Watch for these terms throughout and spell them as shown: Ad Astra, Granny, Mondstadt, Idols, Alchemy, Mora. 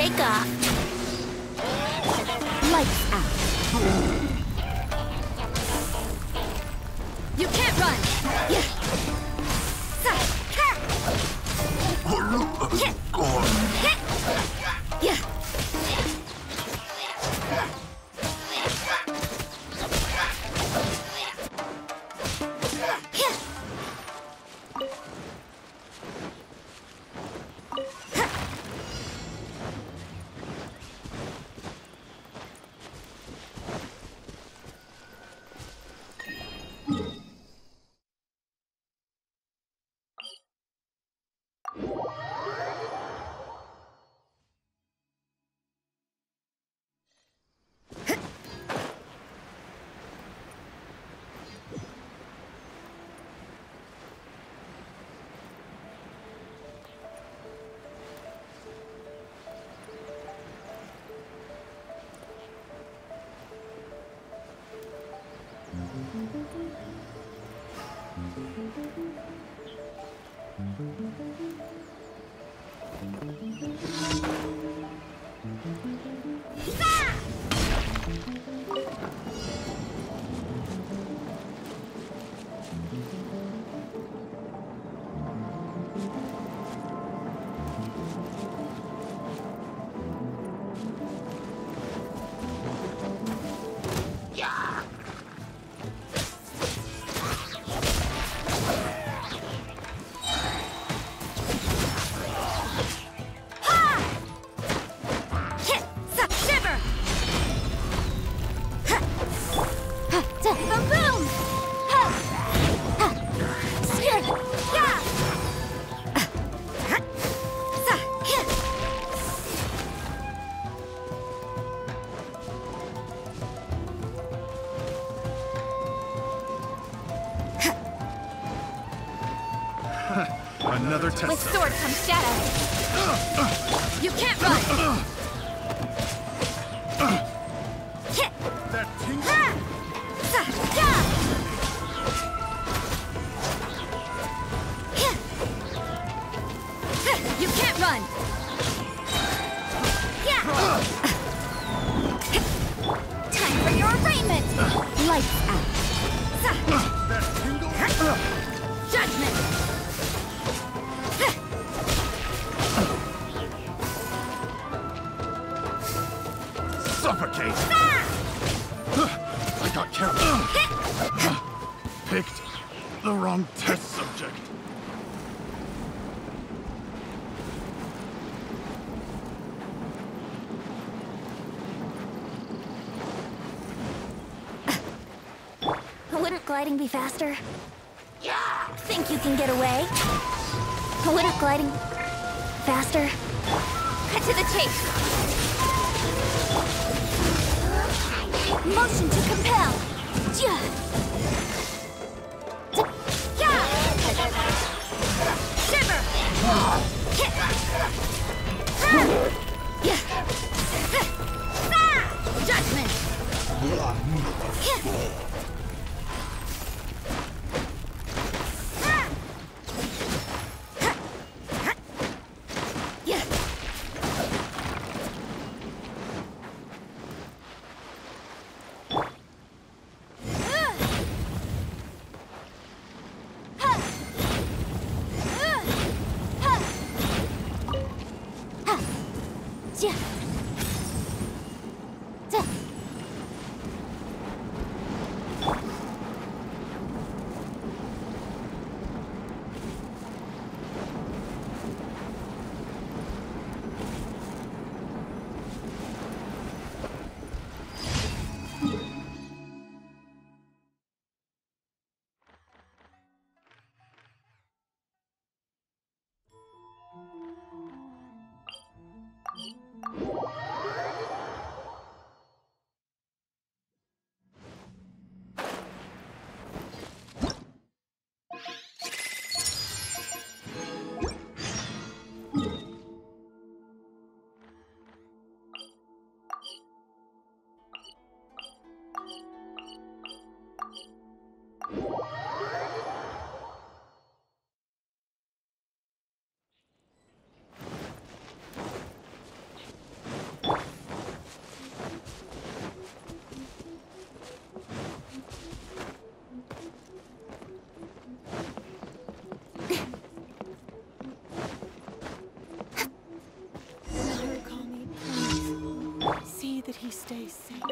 take off. Lights out. You can't run. Another test. With sword comes shadow. You can't run. Hit. That tingle. You can't run. Time for your arraignment. Lights out. That tingle. Judgment. I got careless. Picked the wrong test subject. Wouldn't gliding be faster? Yeah. Think you can get away? Wouldn't gliding faster? Cut to the chase. Motion to compel. Shiver. Judgment. that he stays safe.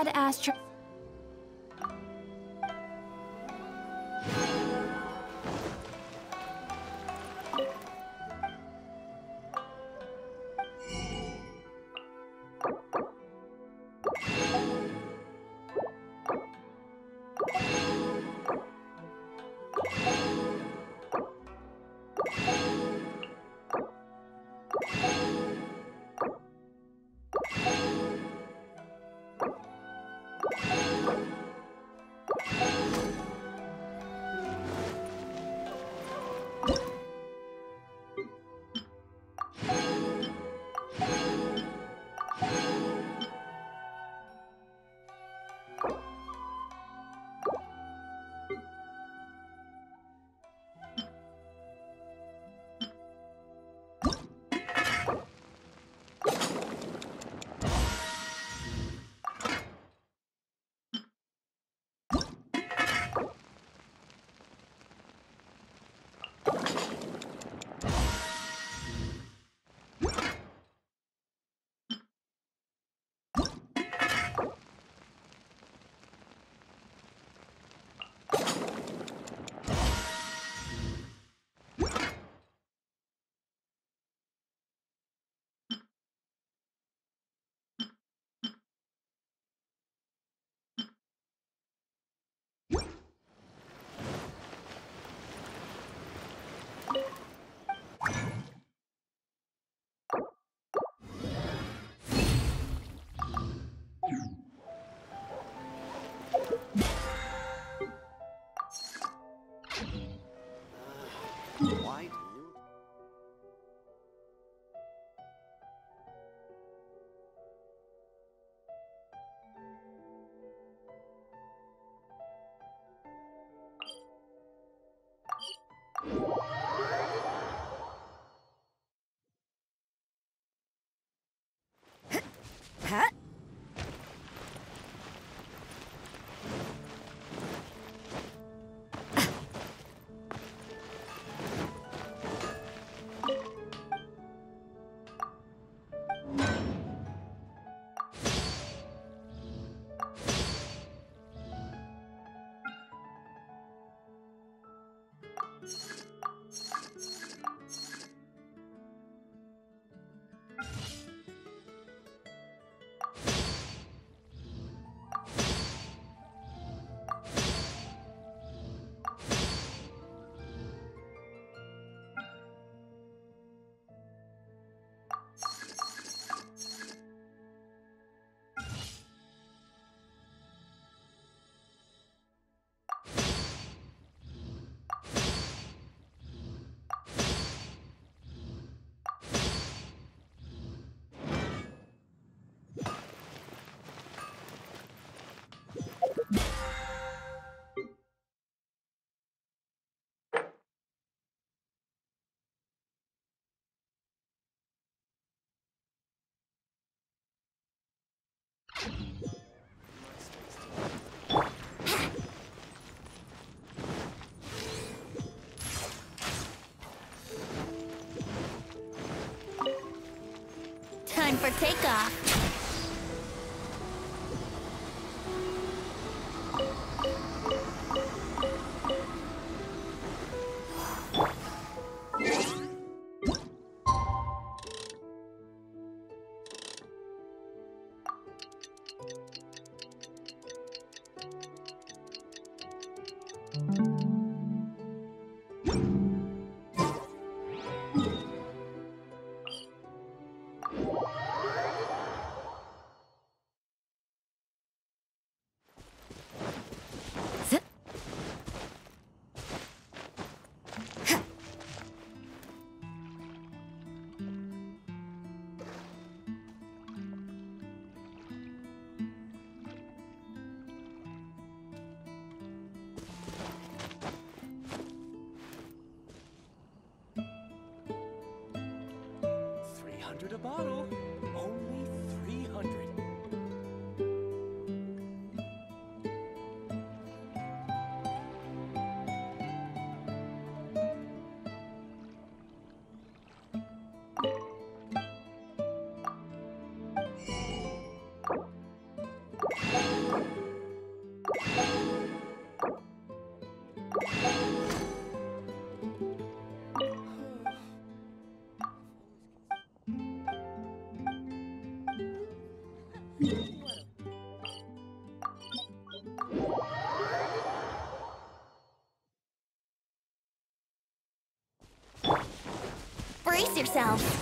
Ad Astra. Huh? Time for takeoff. A bottle, only 300. Brace yourself.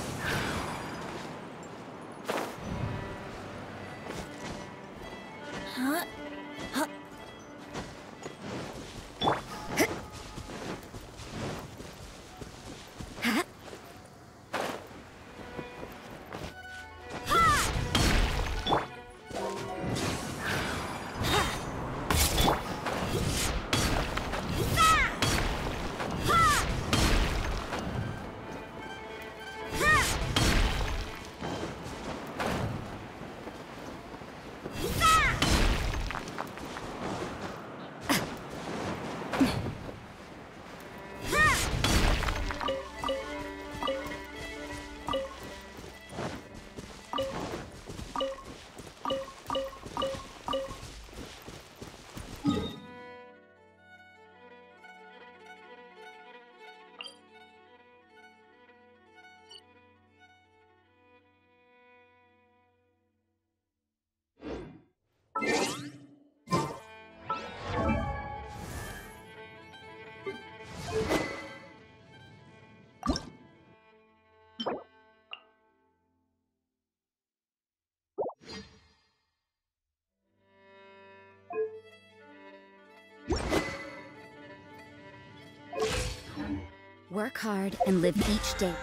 Work hard and live each day.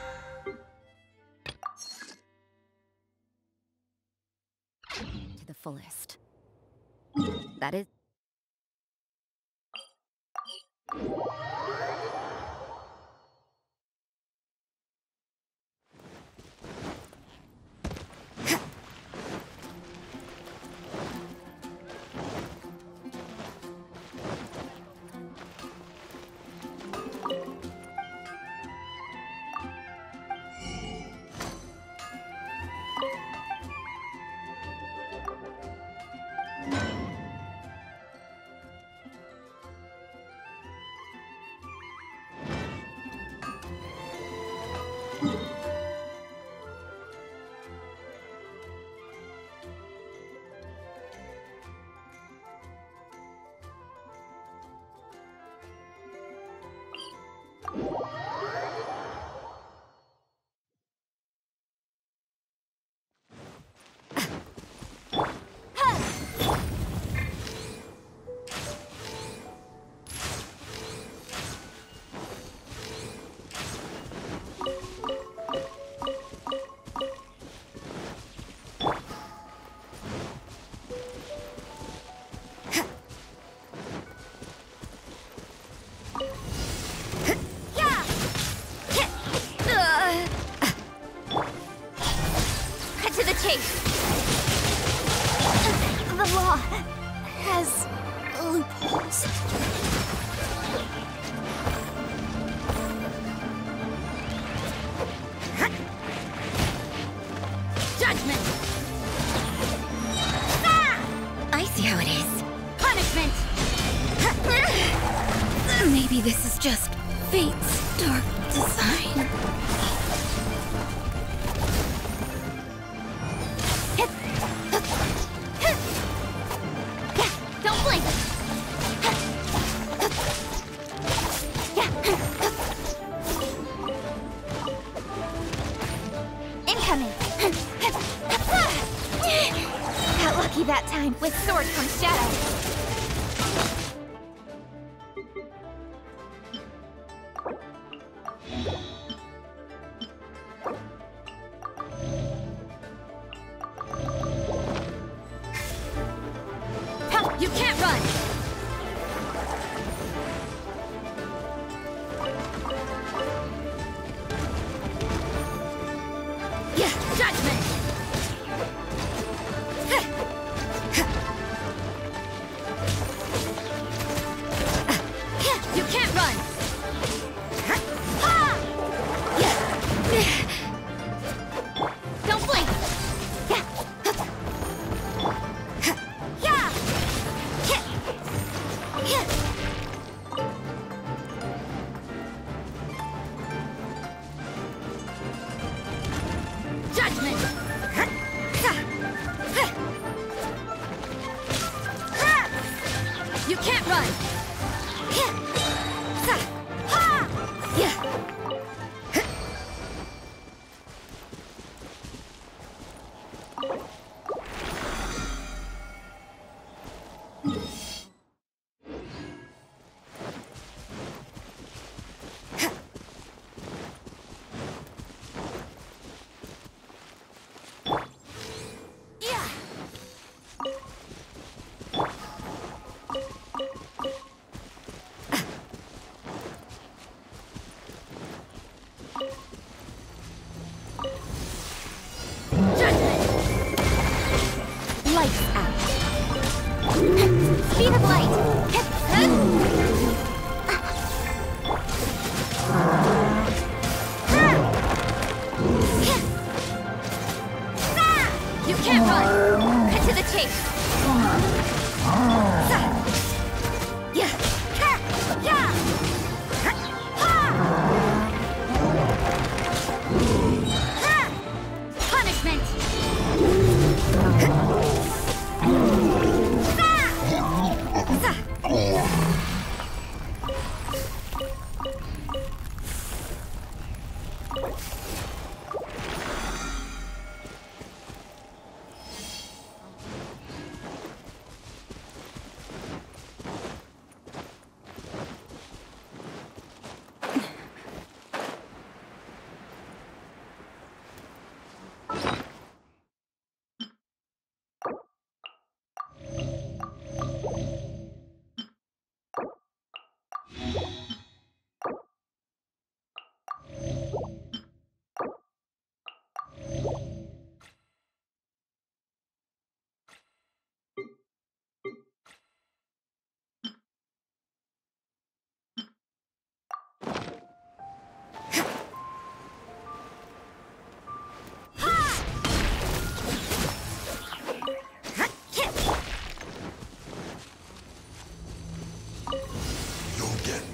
To the fullest. That is... Judgment! Run!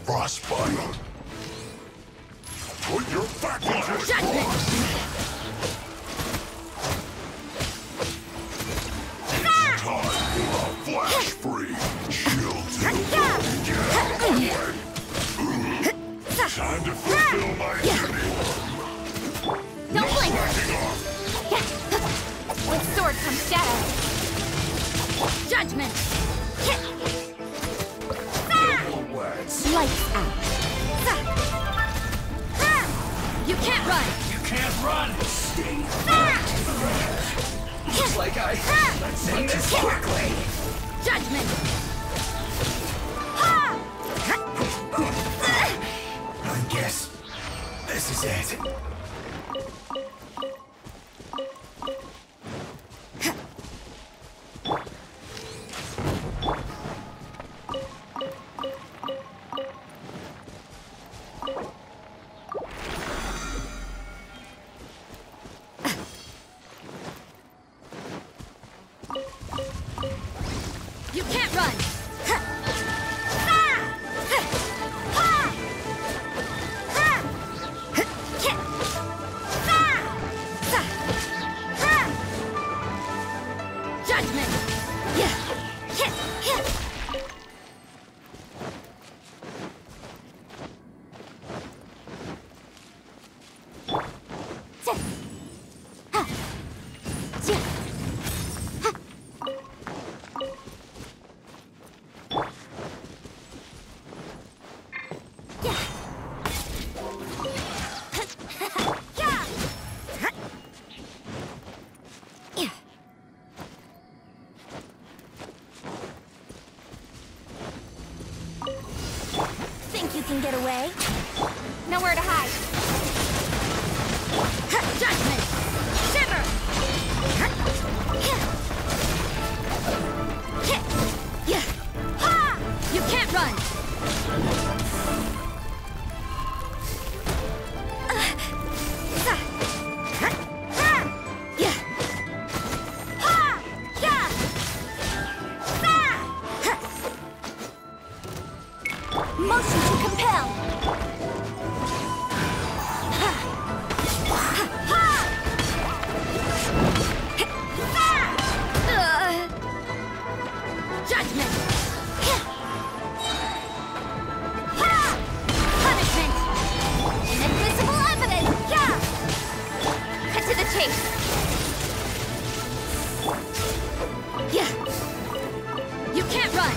Frostbite. Put your back on it. It's time for a flash-free shield. Time to fulfill my duty. Don't blink. With sword comes shadow. Judgment. Lights out. You can't run! You can't run! Stay back! Looks like I... Let's end this quickly! Judgment! I guess... this is it. Get away. Nowhere to hide. Judgment! Shiver! You can't run! Motion to compel! Ha! Ha! Ha! think. Yeah. You can't run.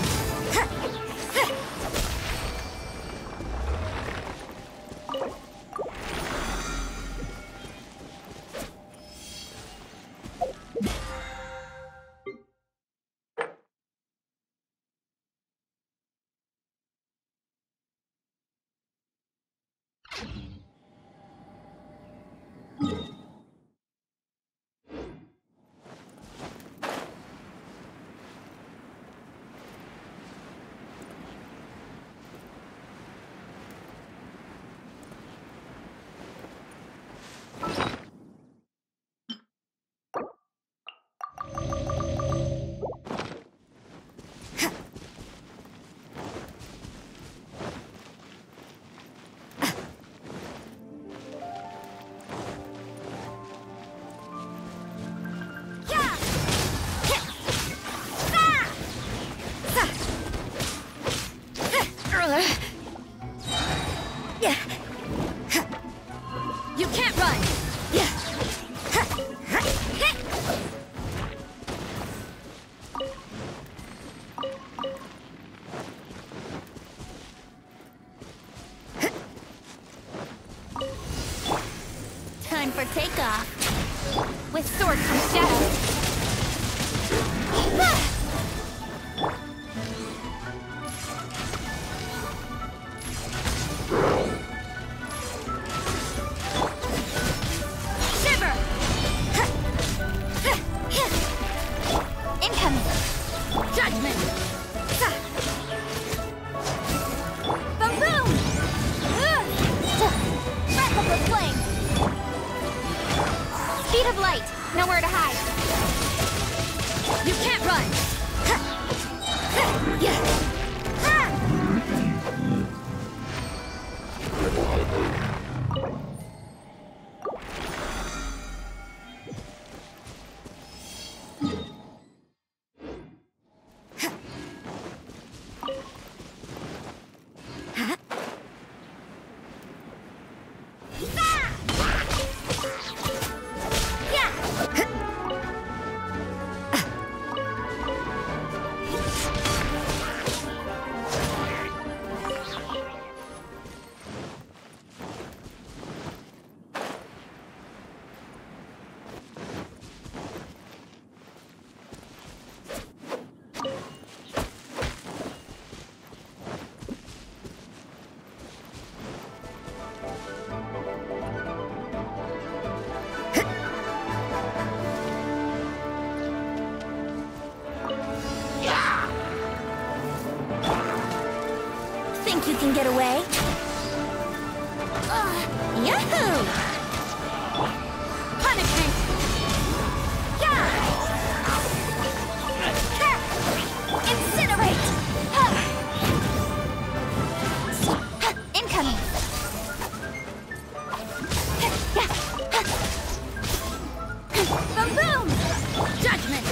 Takeoff with Sword from Shadow. Ah! Get away. Yahoo! Punishment! Yeah! Incinerate! Incoming! Boom! Judgment!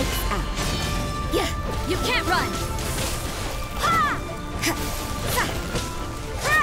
lights out. Yeah, you can't run. Ha! Ha! Ha! Ha! Ha!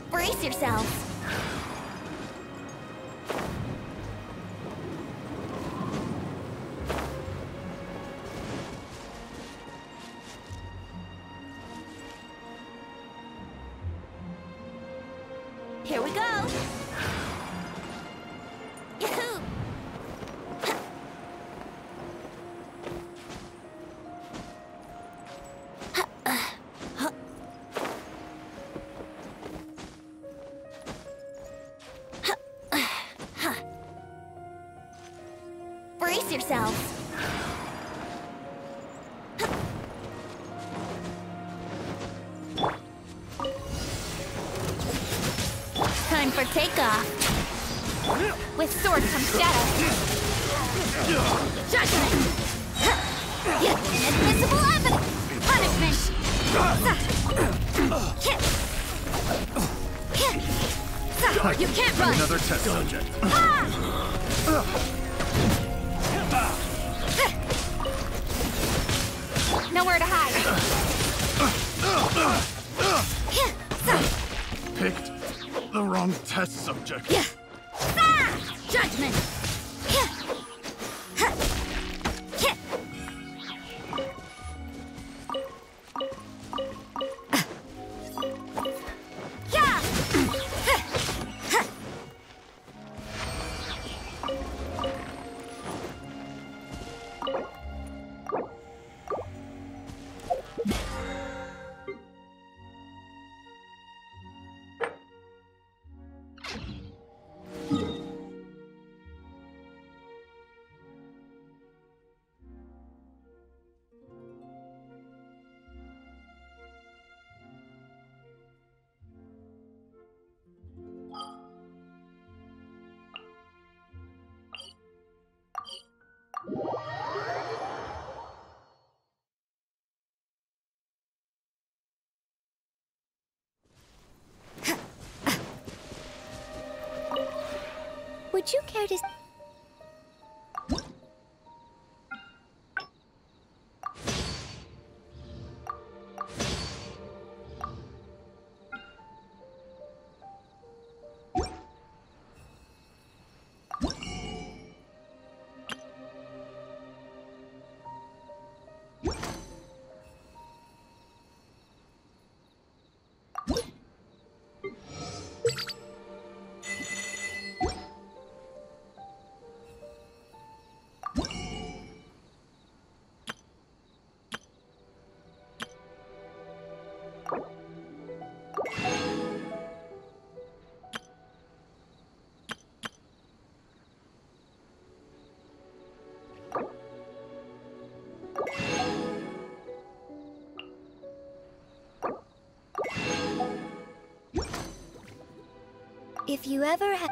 Brace yourself. Here we go. Yahoo! Brace yourself. For takeoff. With sword comes shadow. Judgment! Inadmissible evidence! Punishment! You can't run! Another test subject. Nowhere to hide. Picked the wrong test subject. Yeah. Ah! Judgment. Yeah. Huh. Yeah. Yeah. Huh. Would you care to... If you ever have...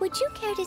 Would you care to...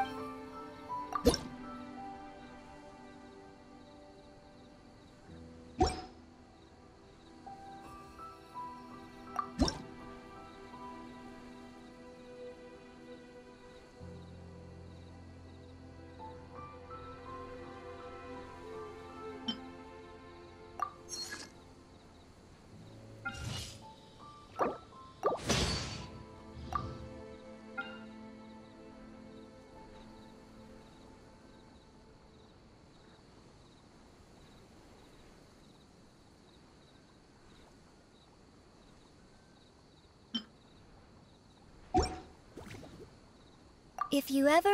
If you ever...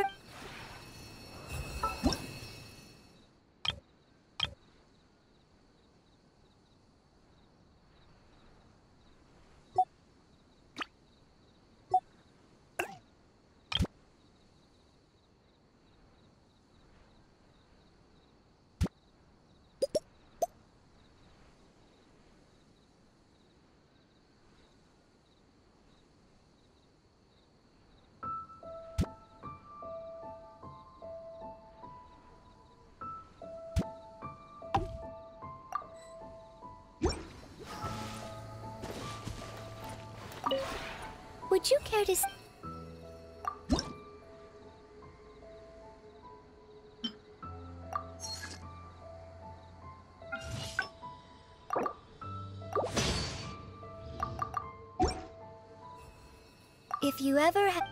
Would you care to... If you ever have...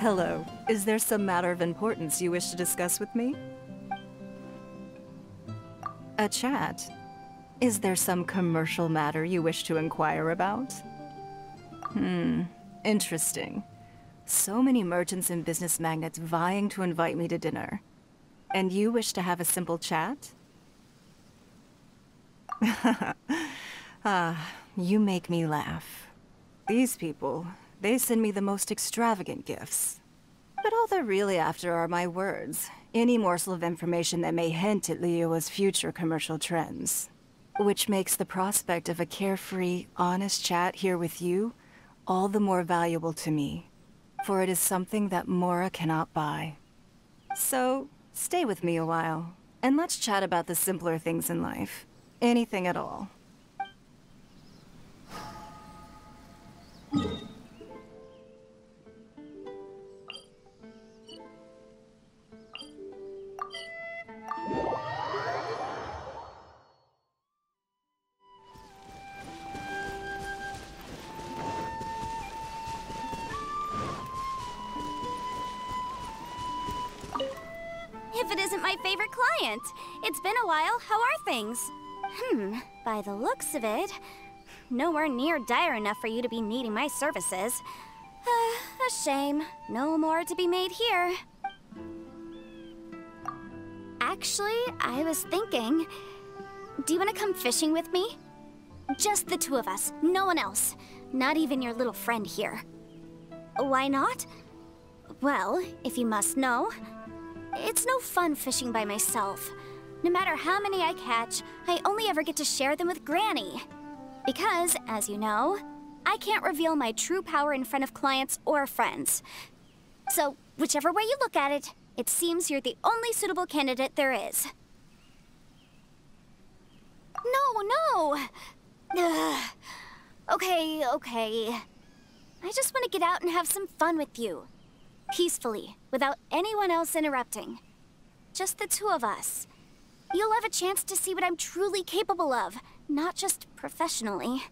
Hello. Is there some matter of importance you wish to discuss with me? A chat? Is there some commercial matter you wish to inquire about? Interesting. So many merchants and business magnates vying to invite me to dinner. And you wish to have a simple chat? You make me laugh. These people, they send me the most extravagant gifts. But all they're really after are my words. Any morsel of information that may hint at Liyua's future commercial trends. Which makes the prospect of a carefree, honest chat here with you all the more valuable to me, for it is something that Mora cannot buy. So, stay with me a while, and let's chat about the simpler things in life. Anything at all. If it isn't my favorite client. It's been a while. How are things? By the looks of it, nowhere near dire enough for you to be needing my services. A shame. No more to be made here. Actually, I was thinking, do you want to come fishing with me? Just the two of us. No one else. Not even your little friend here. Why not? Well, if you must know, it's no fun fishing by myself. No matter how many I catch, I only ever get to share them with Granny. Because, as you know, I can't reveal my true power in front of clients or friends. So, whichever way you look at it, it seems you're the only suitable candidate there is. No! Ugh. Okay. I just want to get out and have some fun with you. Peacefully, without anyone else interrupting. Just the two of us. You'll have a chance to see what I'm truly capable of, not just professionally.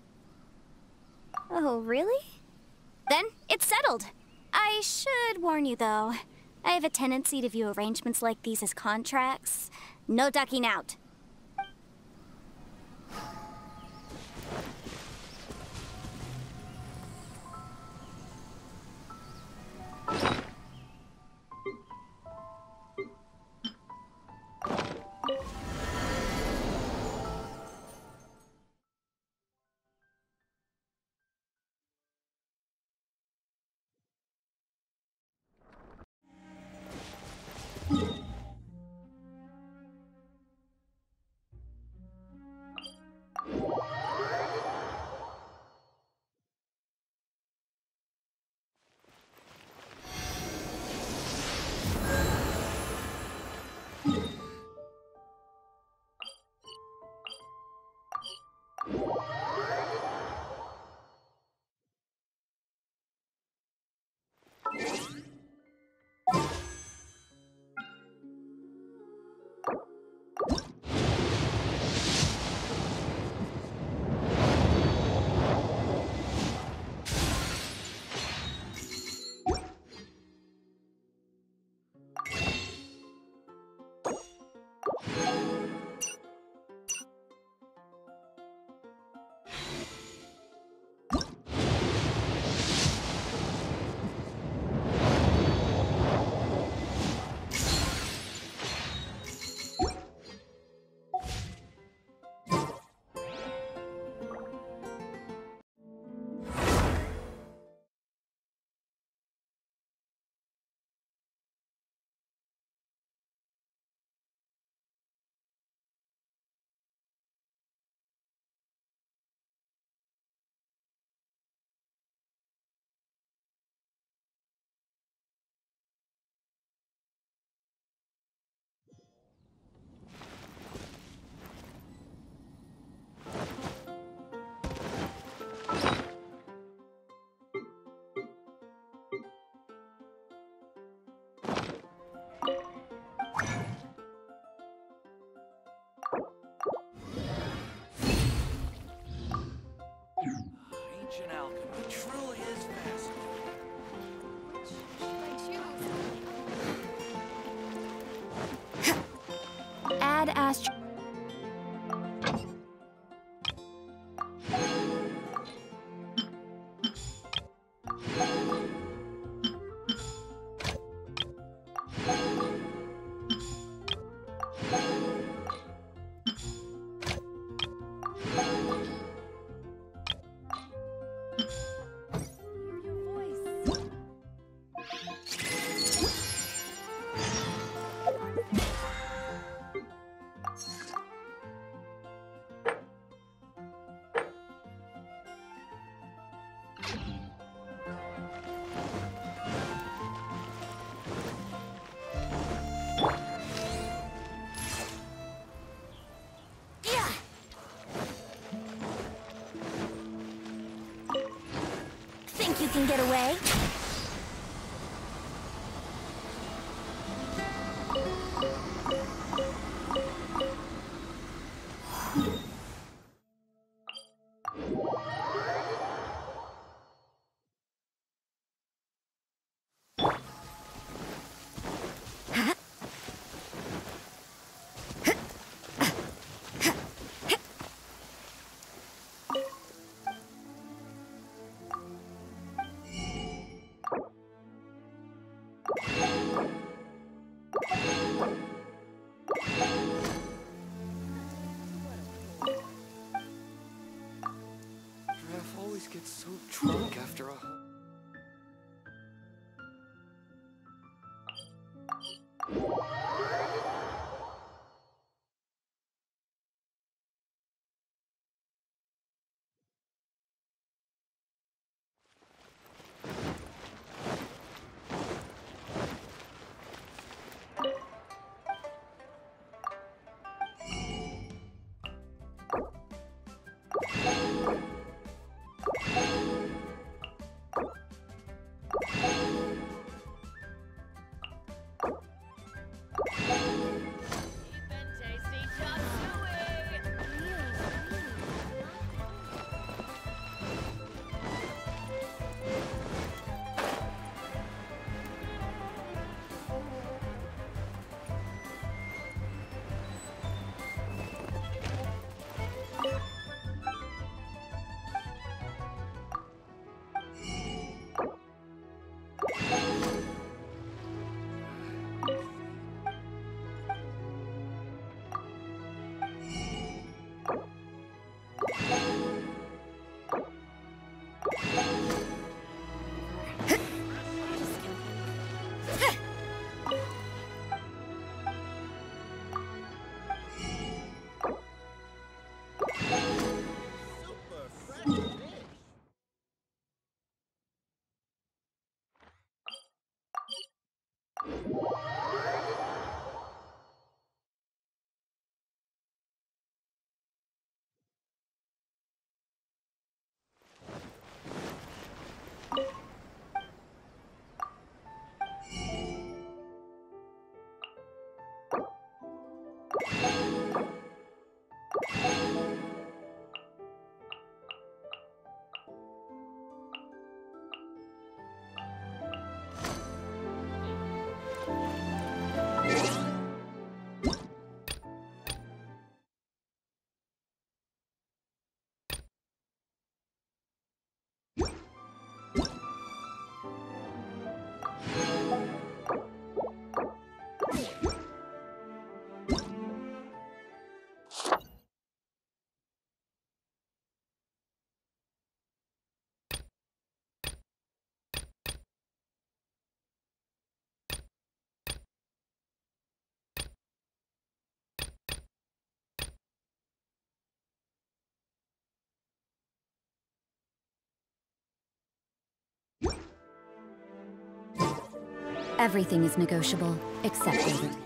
Oh, really? Then, it's settled. I should warn you, though. I have a tendency to view arrangements like these as contracts. No ducking out. think you can get away? Everything is negotiable, except David.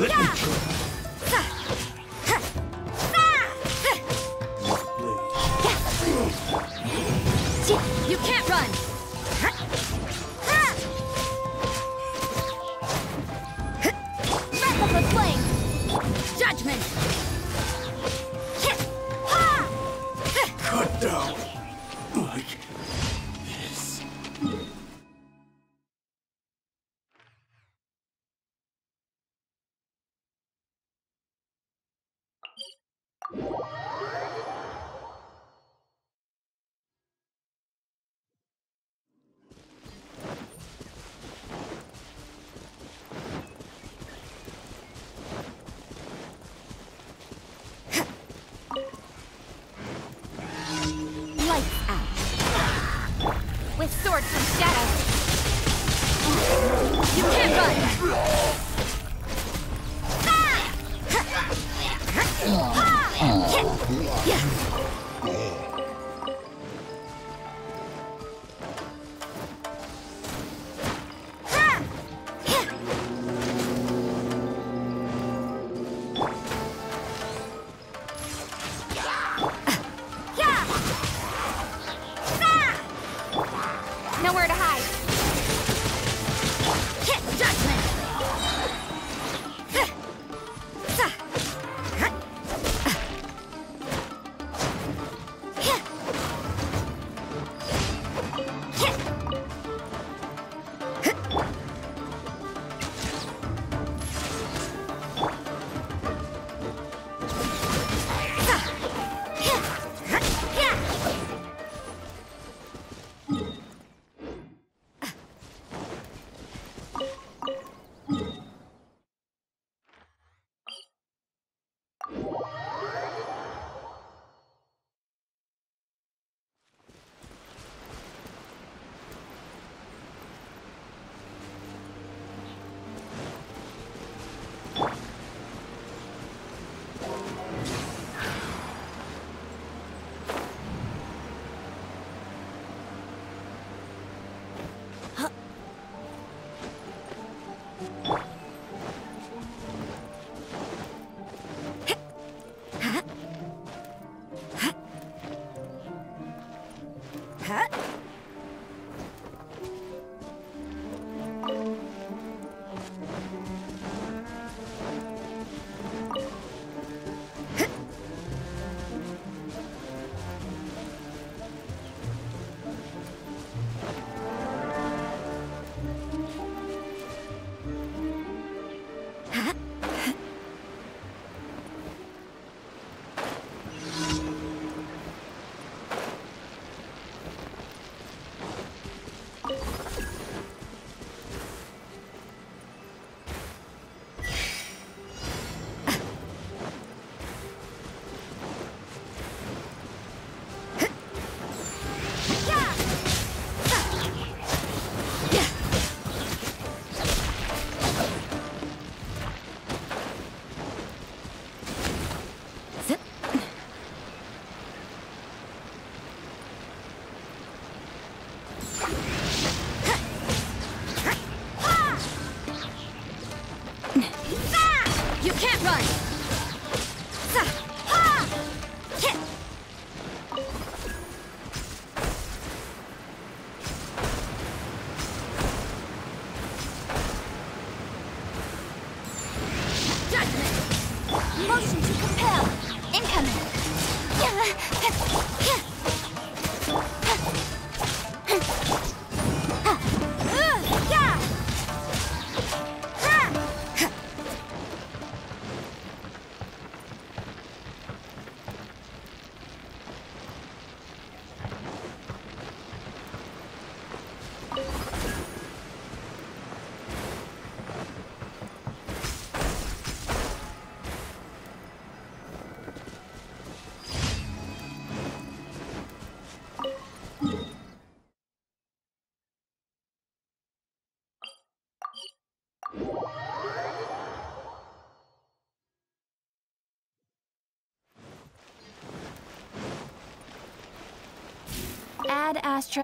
Let me try. You can't run! Wrap up a flame! Judgment! Cut down! Like this. Ad Astra.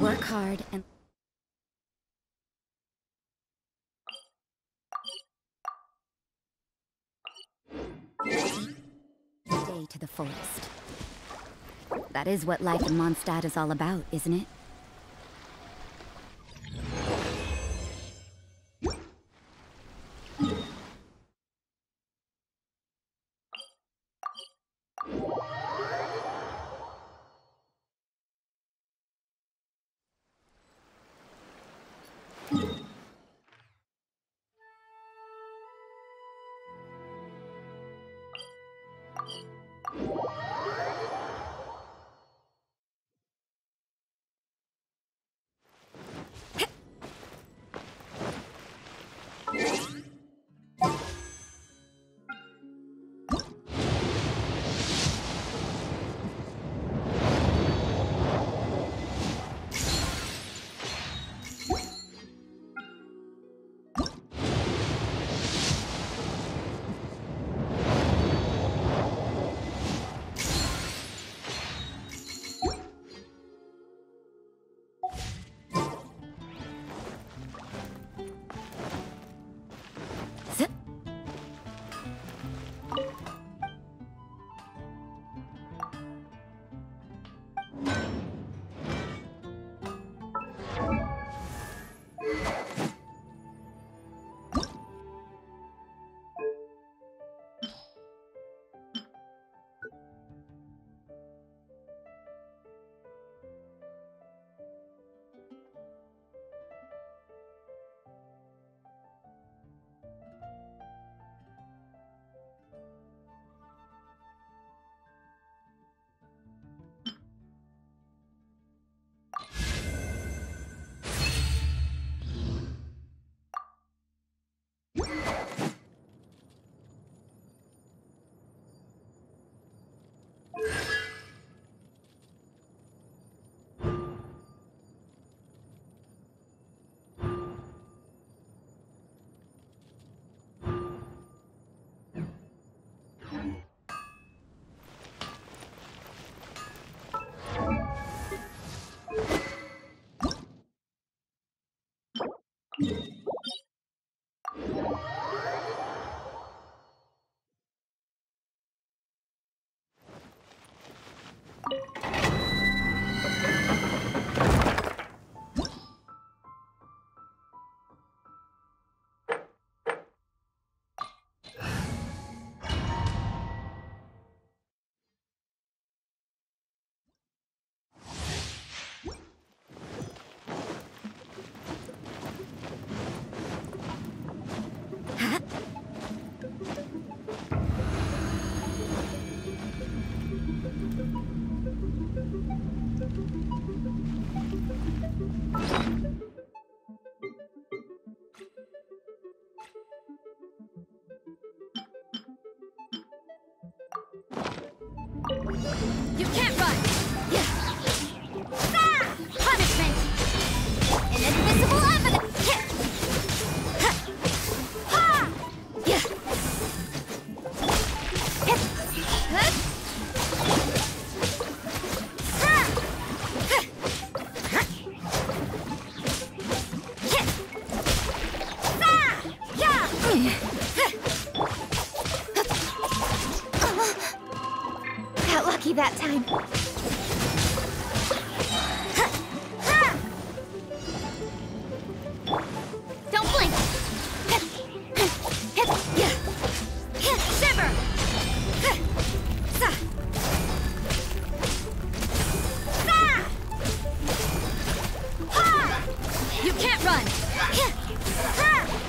Work hard and... Day to the fullest. That is what life in Mondstadt is all about, isn't it?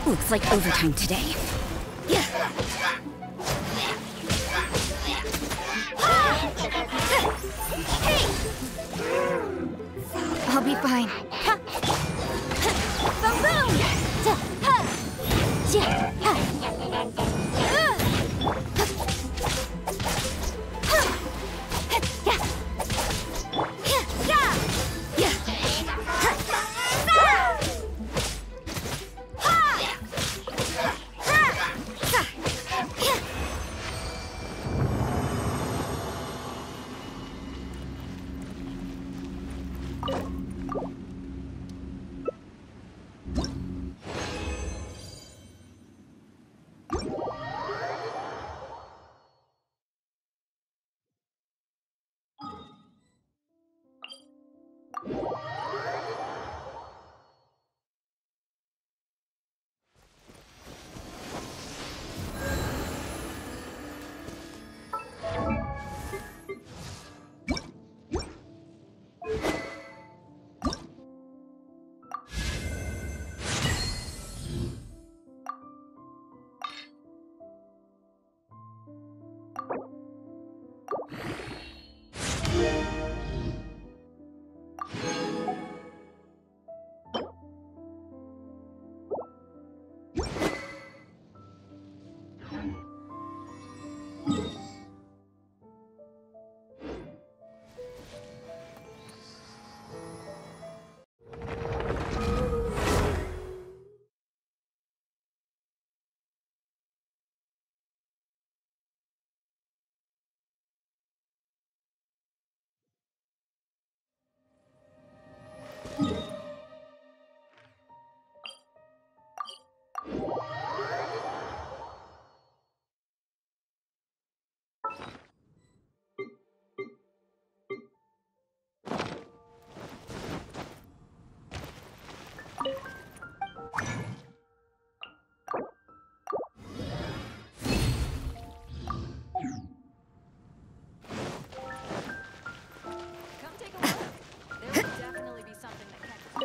Looks like overtime today. I'll be fine.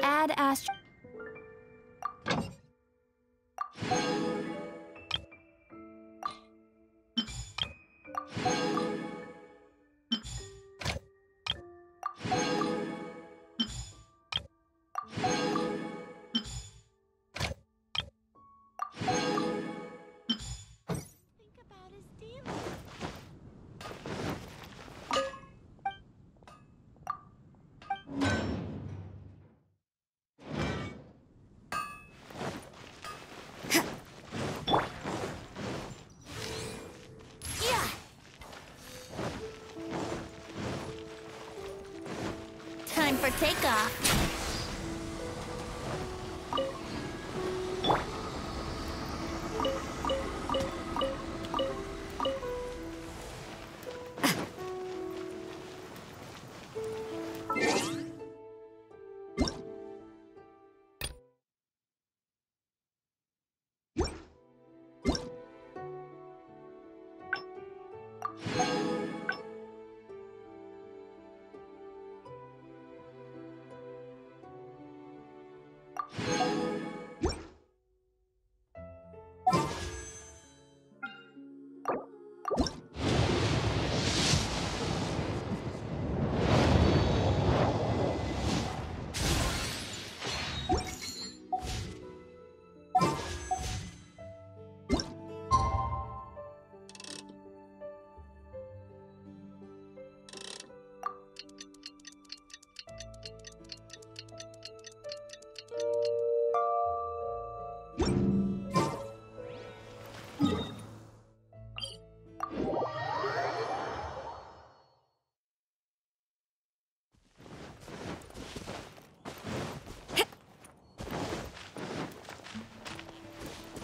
Ad Astra. For takeoff.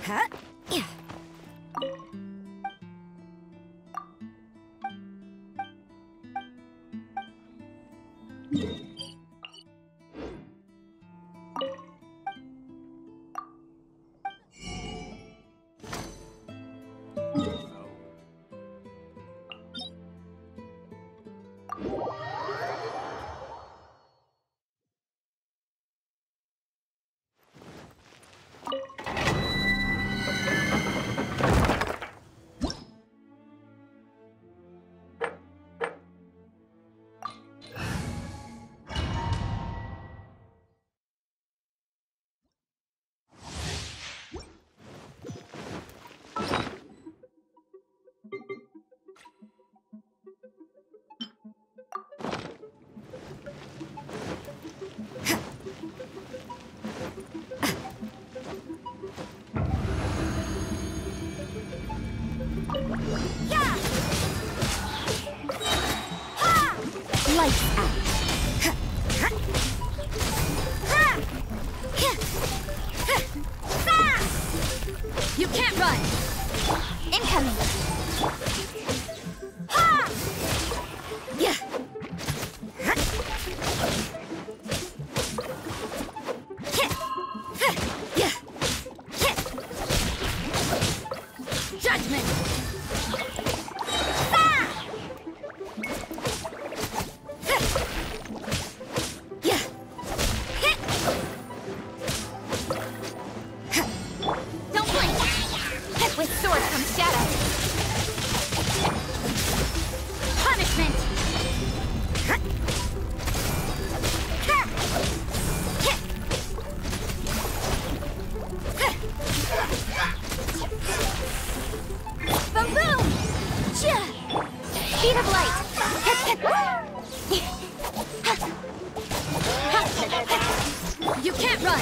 Huh? Yeah. You can't run!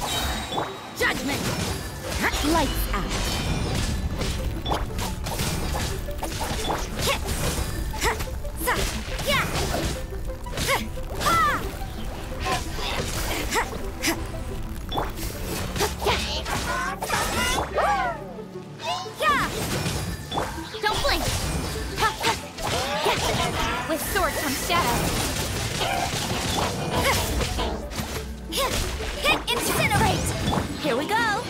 it! Judgment! Lights out. Don't blink! With sword comes shadow. Hit incinerate! Here we go!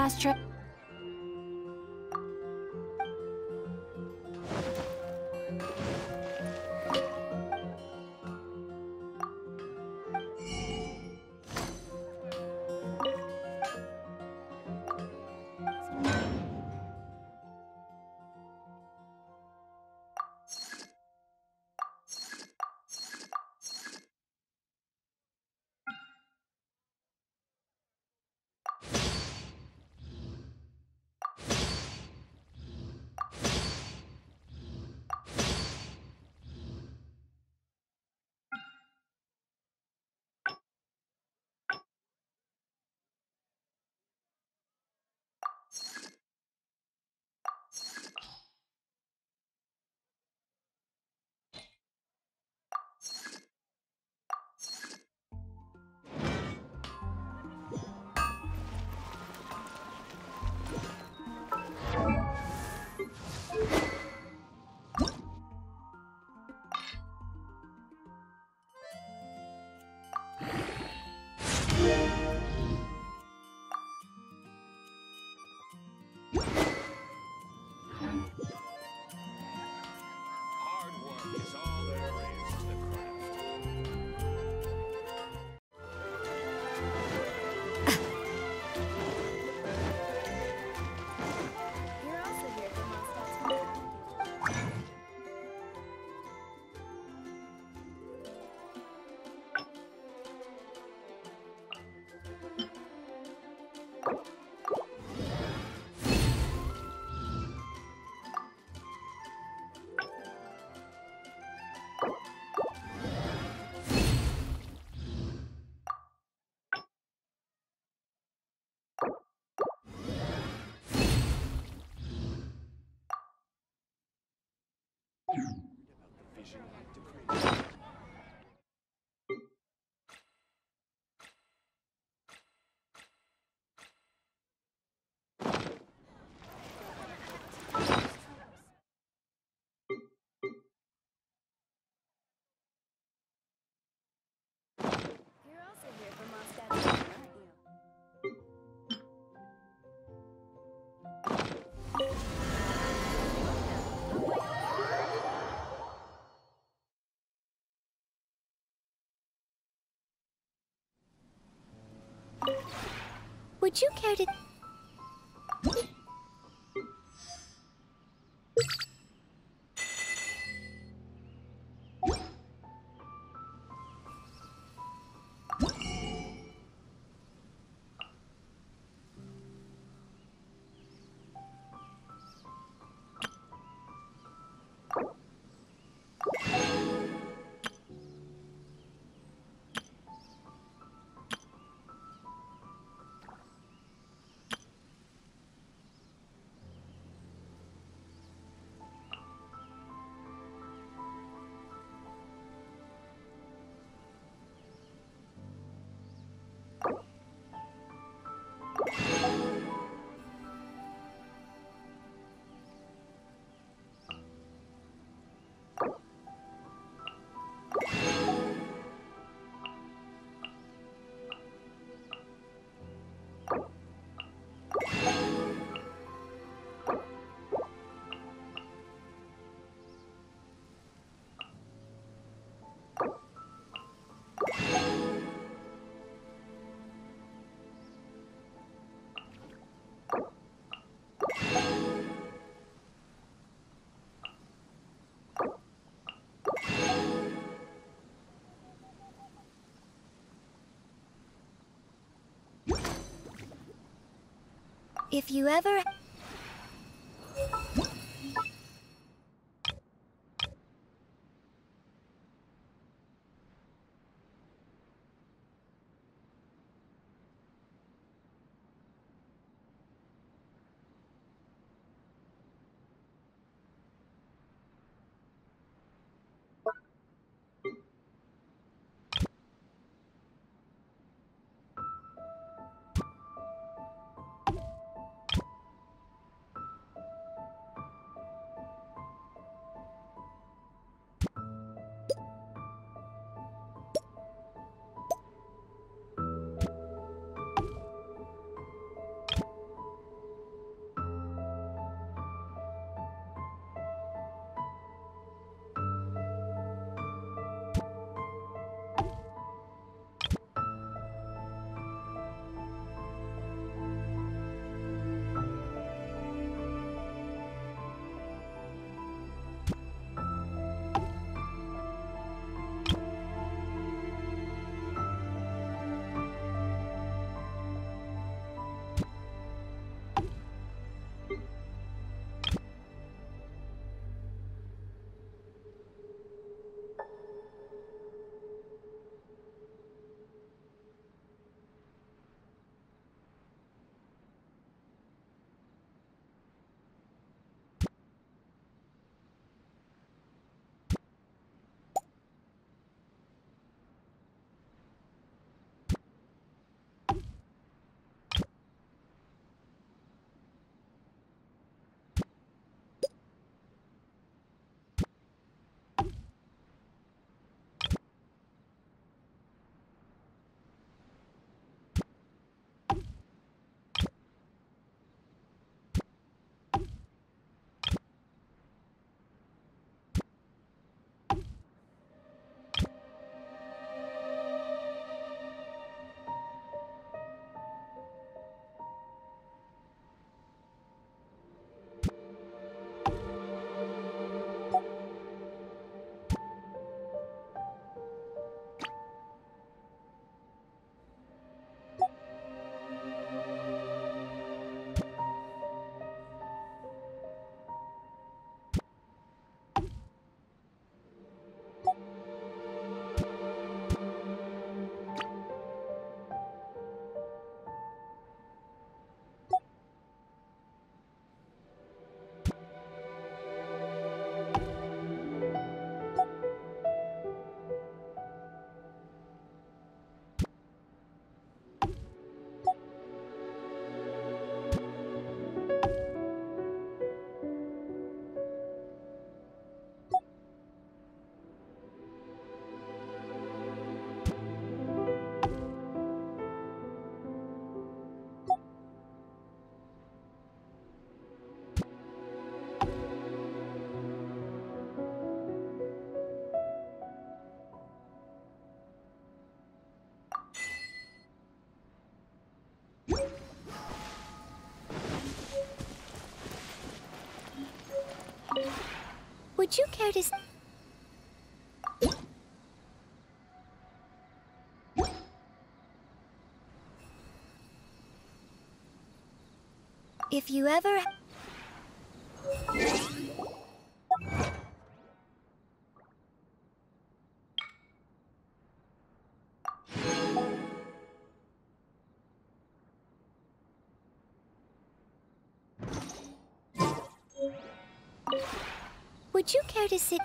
Astra. Would you care to... If you ever... Would you care to... If you ever... Would you care to sit?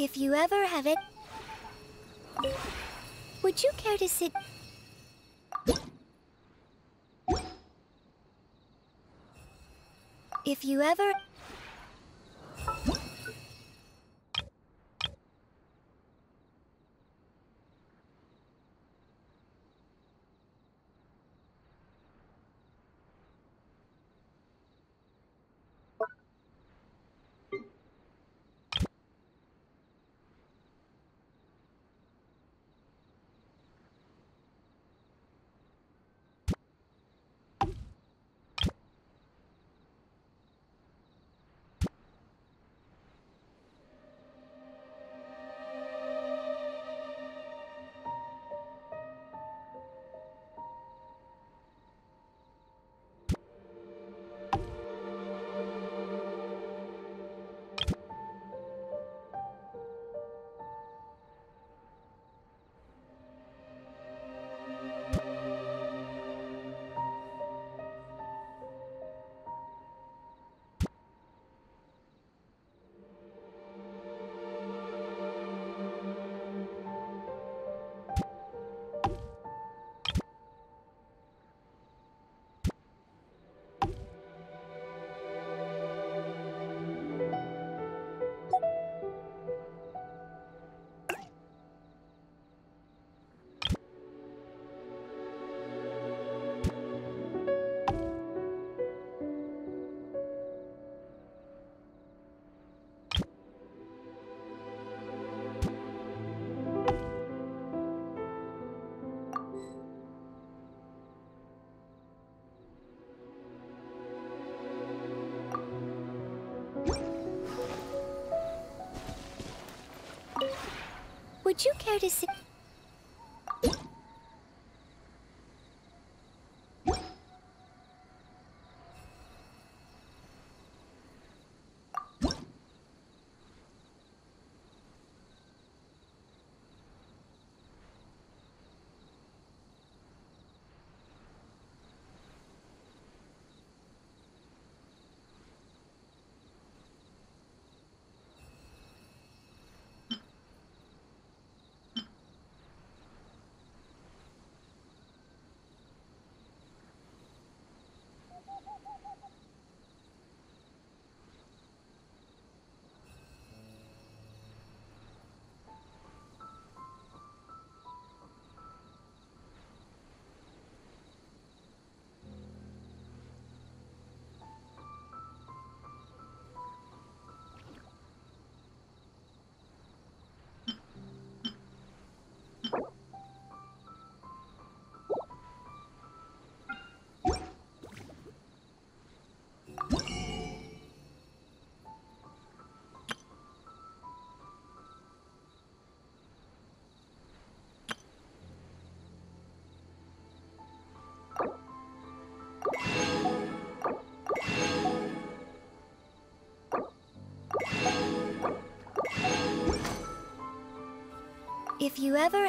If you ever have it, would you care to sit? If you ever... Would you care to sit? If you ever...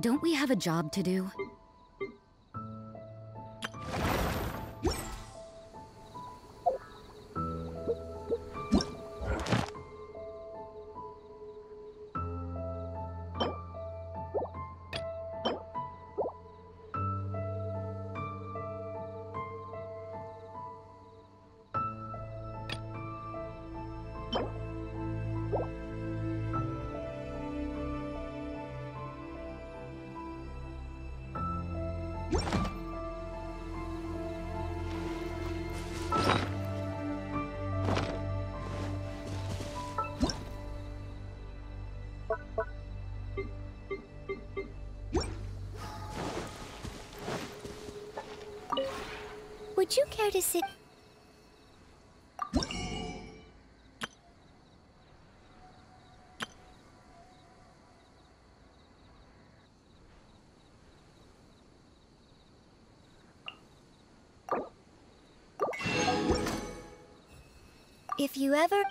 Don't we have a job to do? Would you care to sit? If you ever...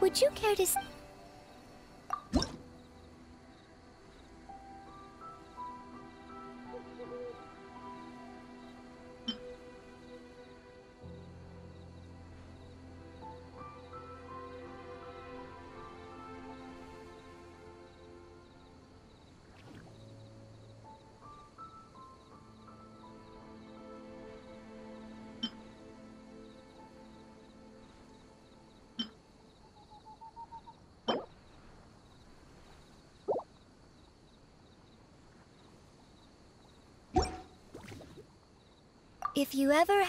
Would you care to... If you ever...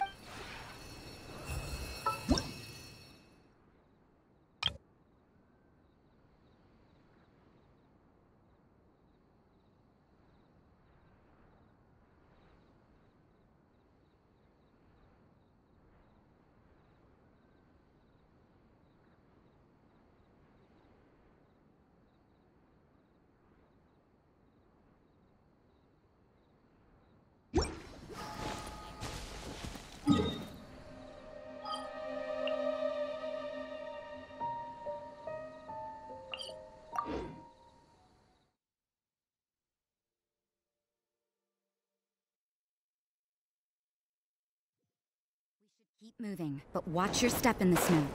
Keep moving, but watch your step in the snow.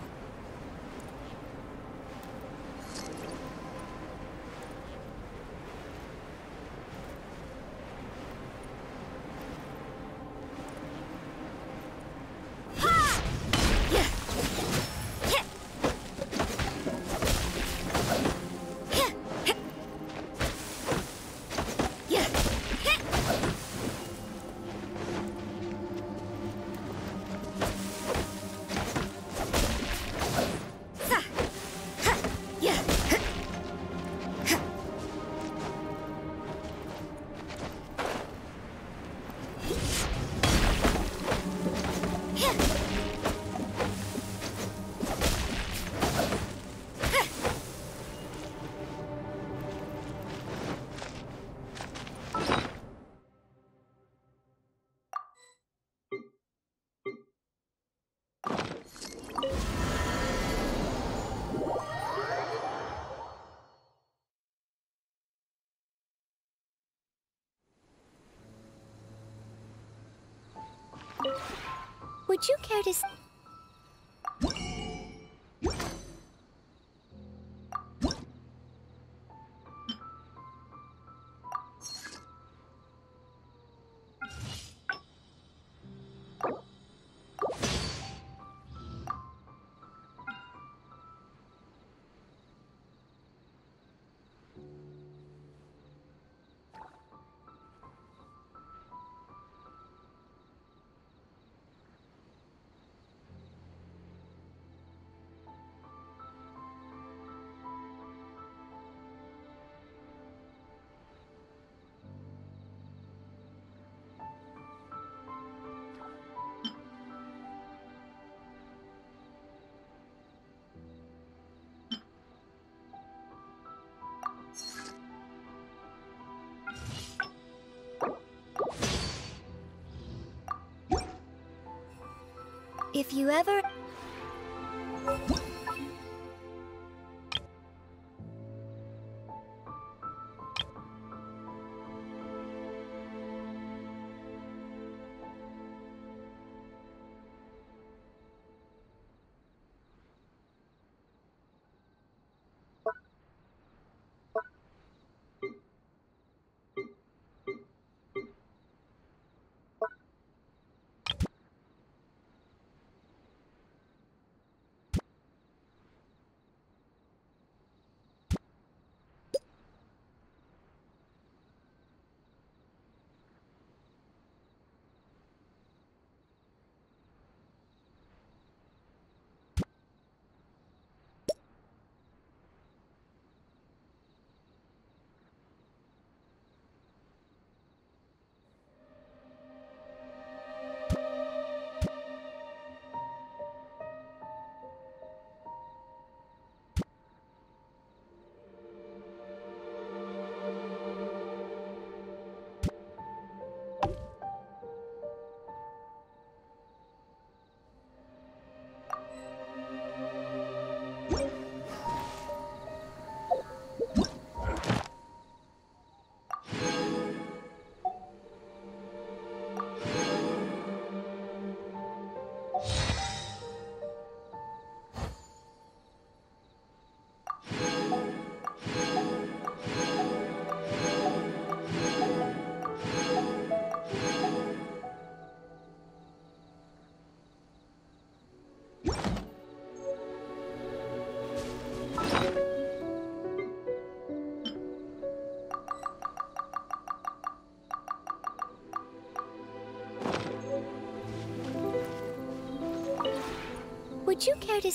Would you care to see? If you ever... Would you care to...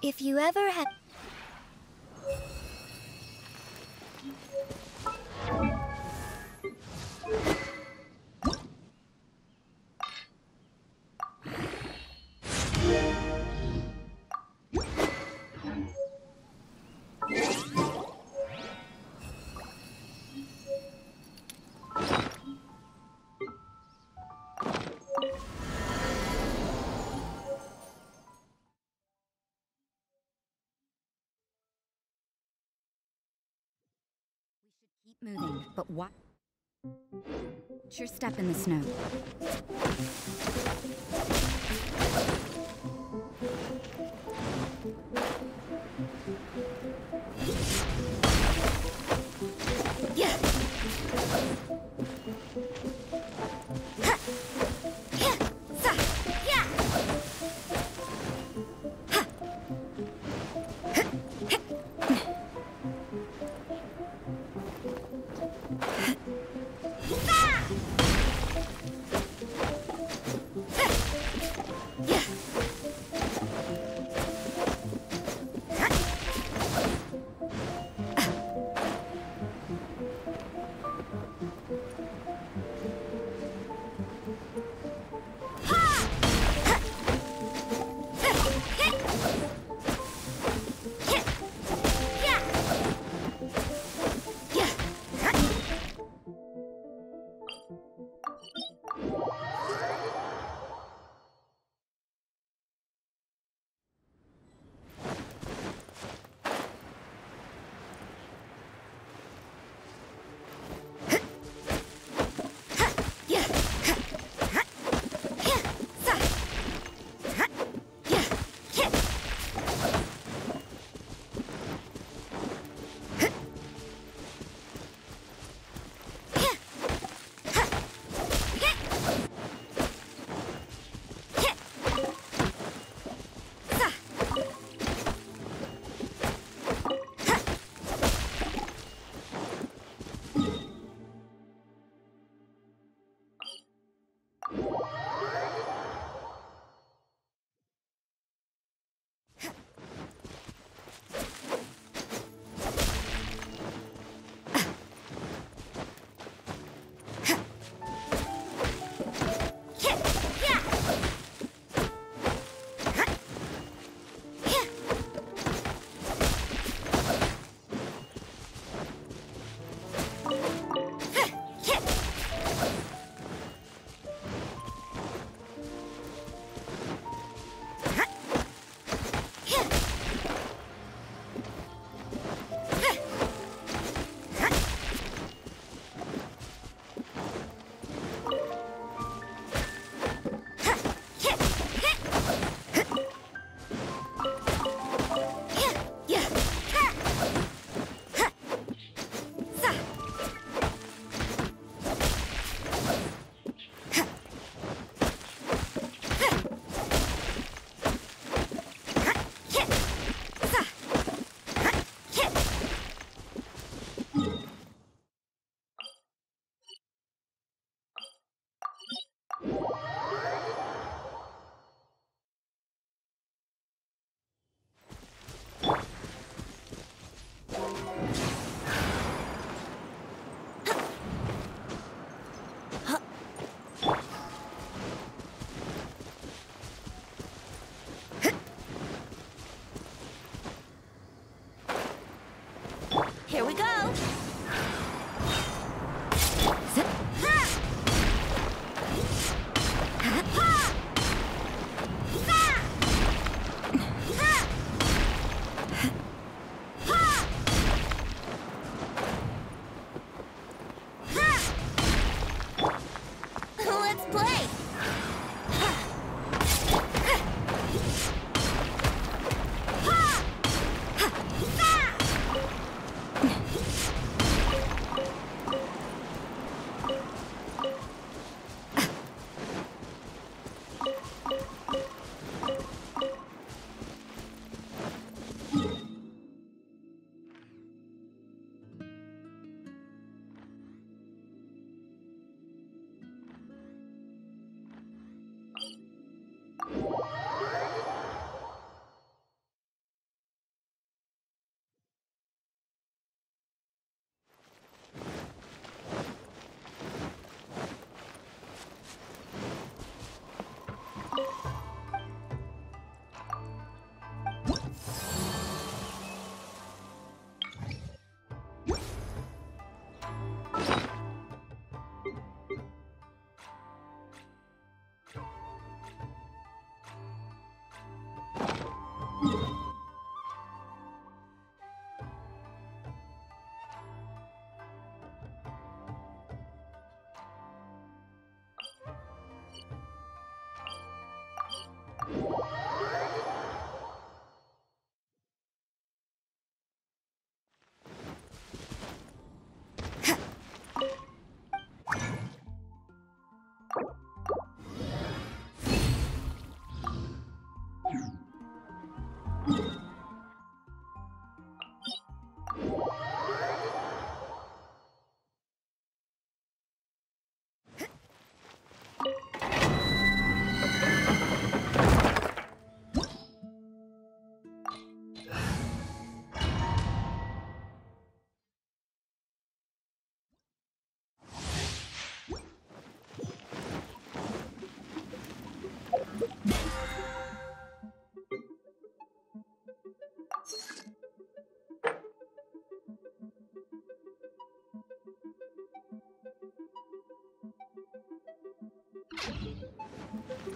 If you ever have... moving, but what? Watch your step in the snow.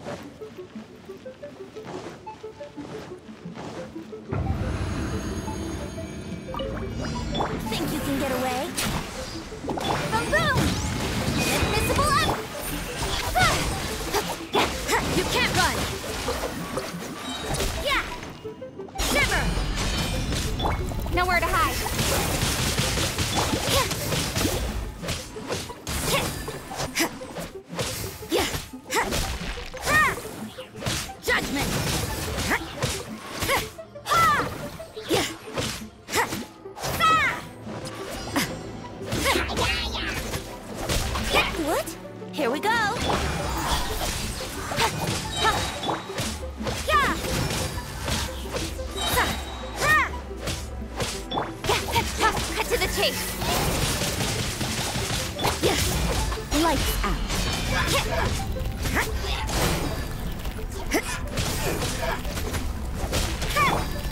Think you can get away? Boom, boom! Invisible up! You can't run! Yeah! Shiver! Nowhere to hide. Judgment! What? Here we go! Cut to the chase. Lights out.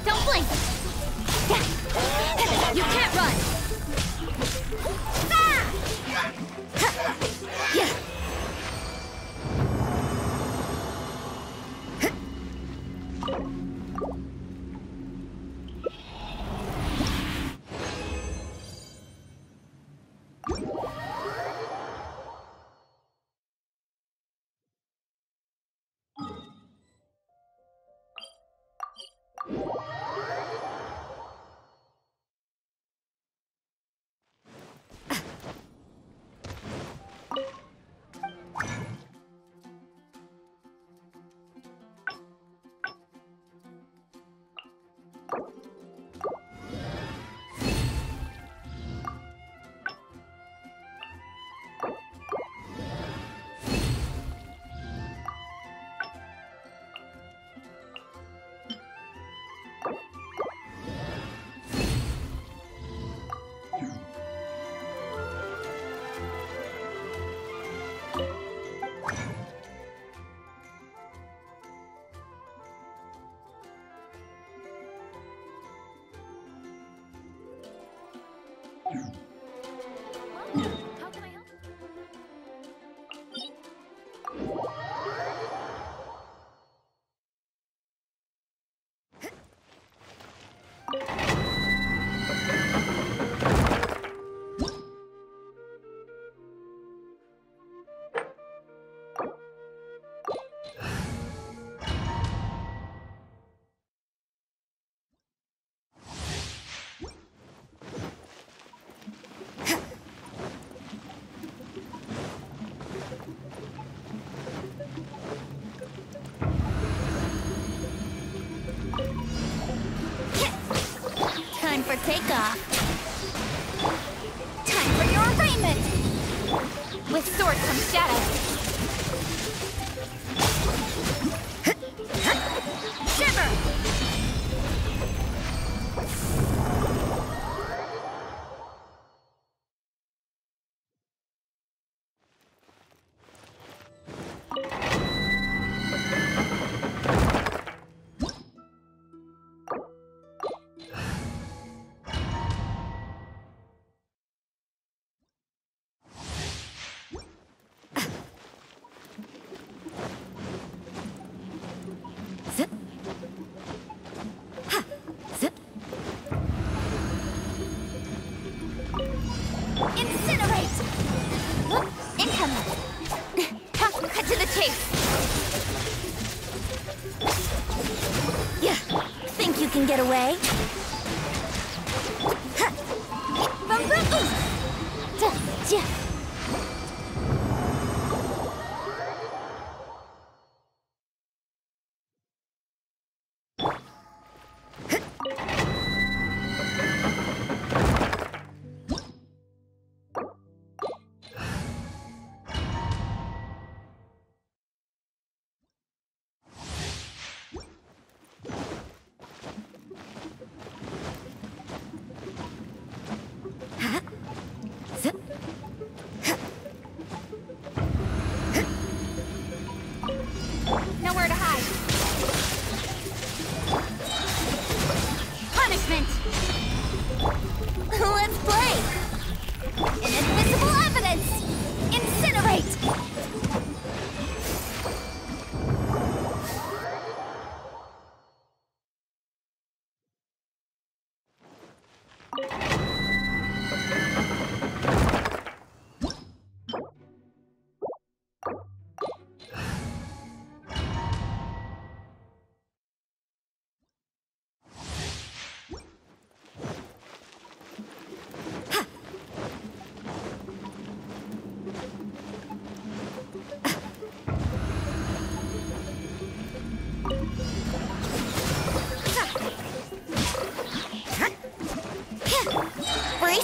Don't blink. You can't run. For takeoff. Time for your arraignment! With sword comes shadow. Shiver! Get away.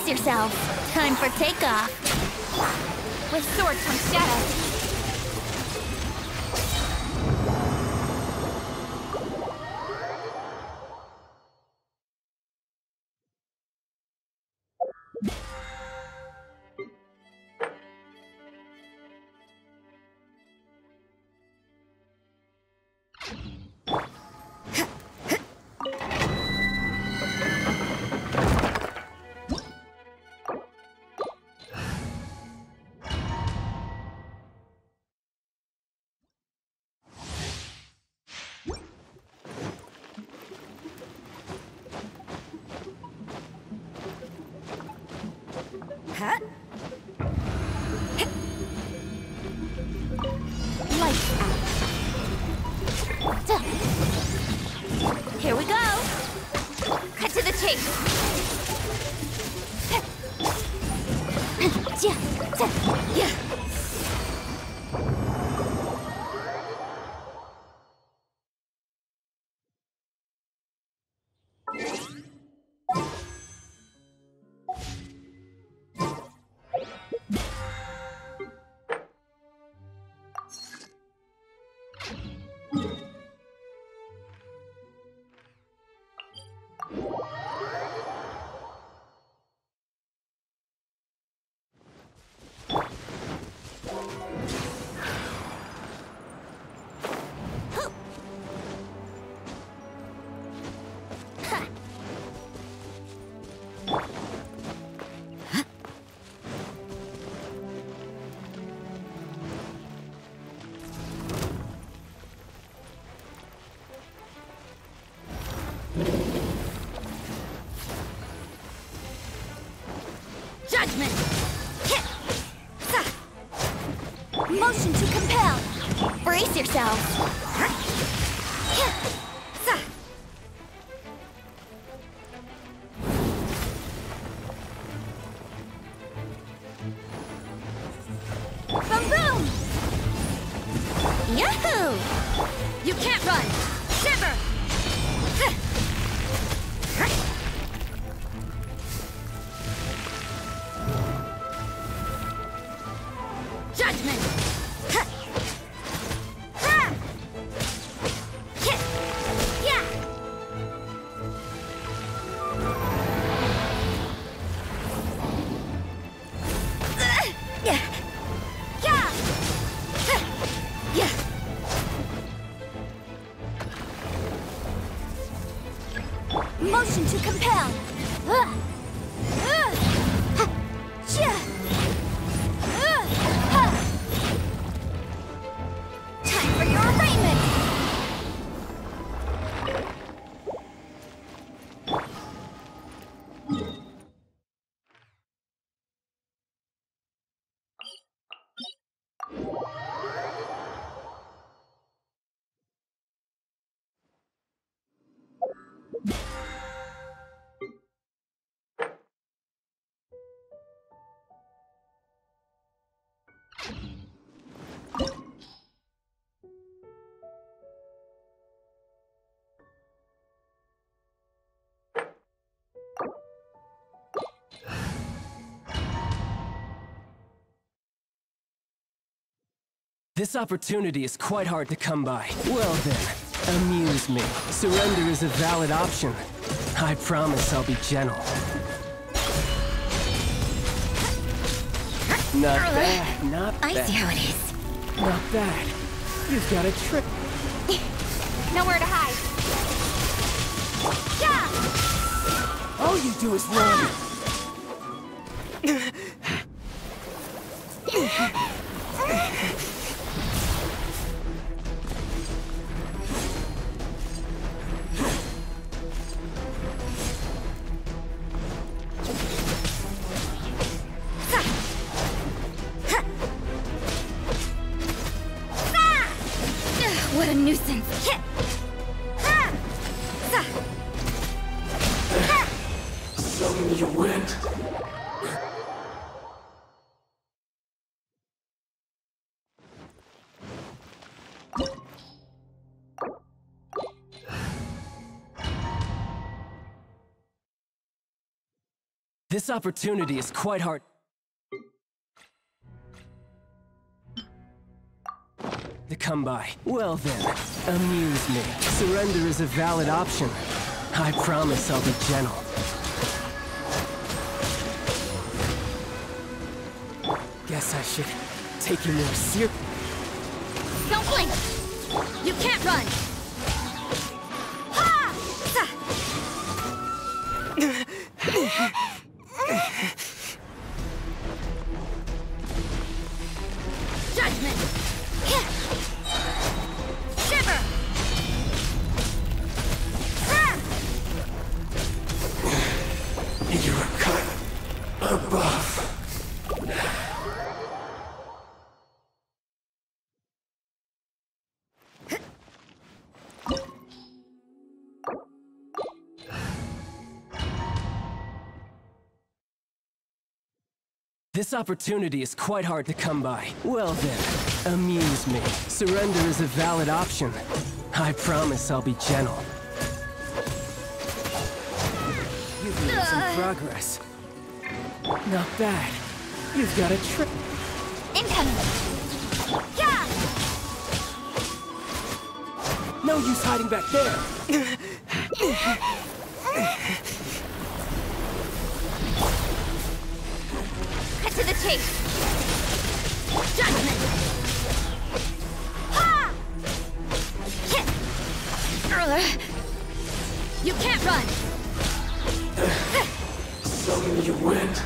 Brace yourself. Time for takeoff. With swords from shadow. Motion to compel. Brace yourself. Boom boom! Yahoo! You can't run. Never. Judgment. This opportunity is quite hard to come by. Well then, amuse me. Surrender is a valid option. I promise I'll be gentle. Not bad, not bad. I see how it is. Not bad. You've got a trick. Nowhere to hide. Yeah! All you do is run. This opportunity is quite hard. To come by. Well then, amuse me. Surrender is a valid option. I promise I'll be gentle. Guess I should take you more seriously. Don't blink! You can't run! Ha! Judgment! Shiver! You are cut above. This opportunity is quite hard to come by. Well then, amuse me. Surrender is a valid option. I promise I'll be gentle. You've made some progress. Not bad. You've got a trip. Incoming! Yeah! No use hiding back there! To the chase! Judgment! Ha! Hit! You can't run! So you went.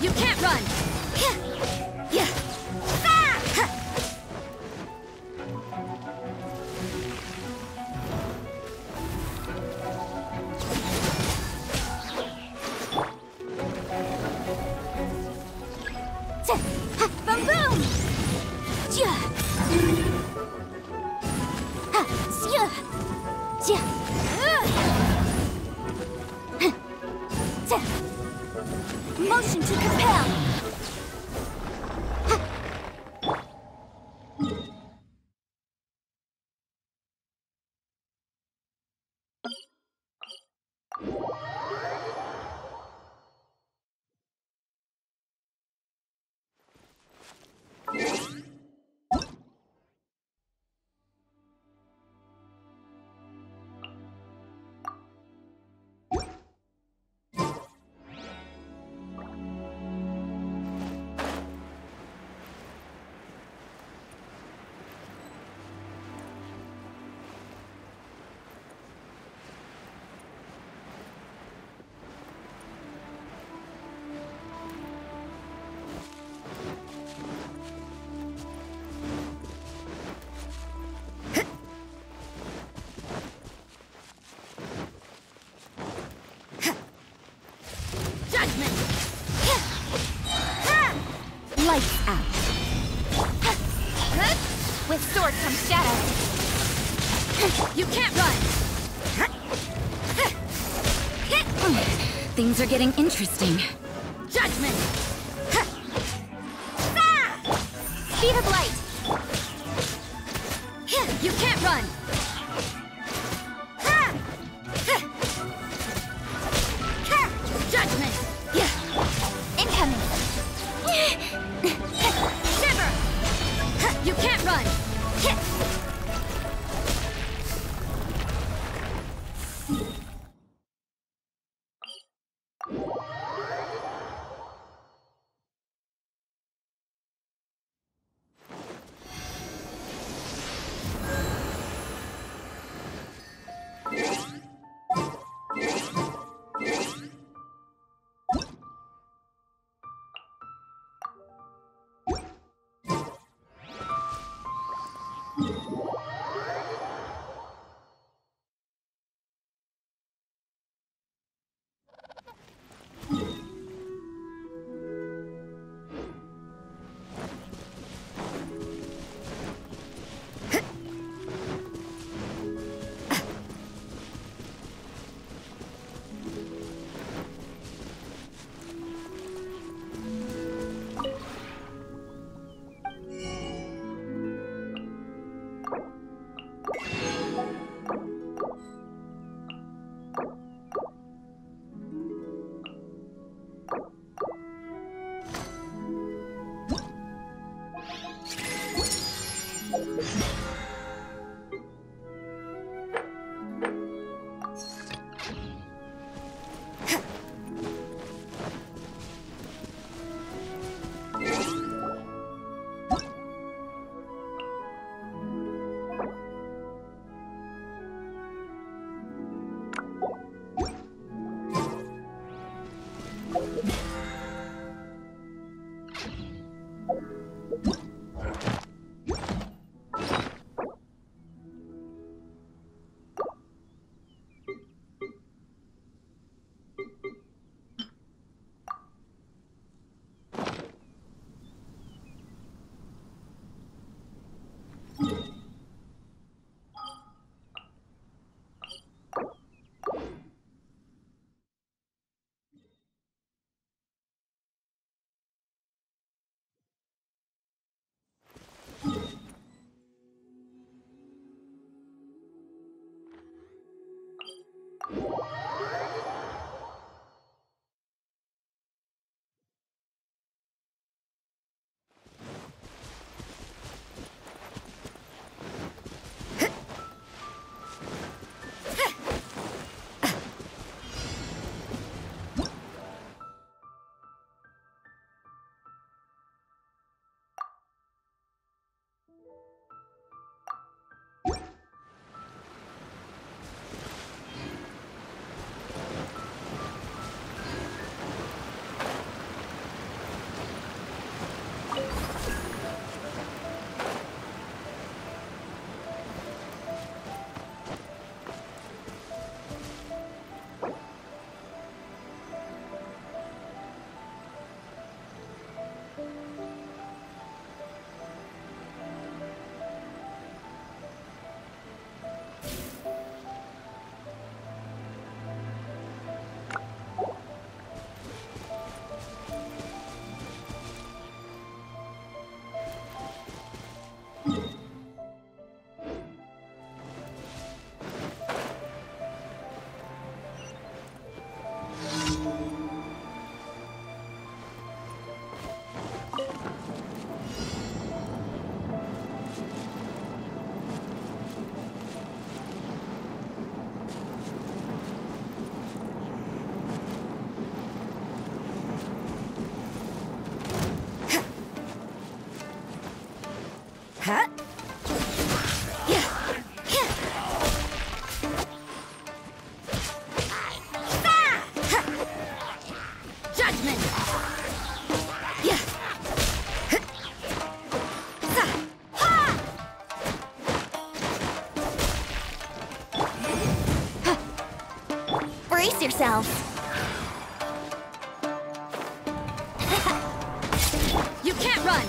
You can't run! Motion to compel! Lights out. With sword comes shadow. You can't run. Things are getting interesting. Judgment. Speed of light. You can't run. Judgment. Incoming. Yourself. You can't run.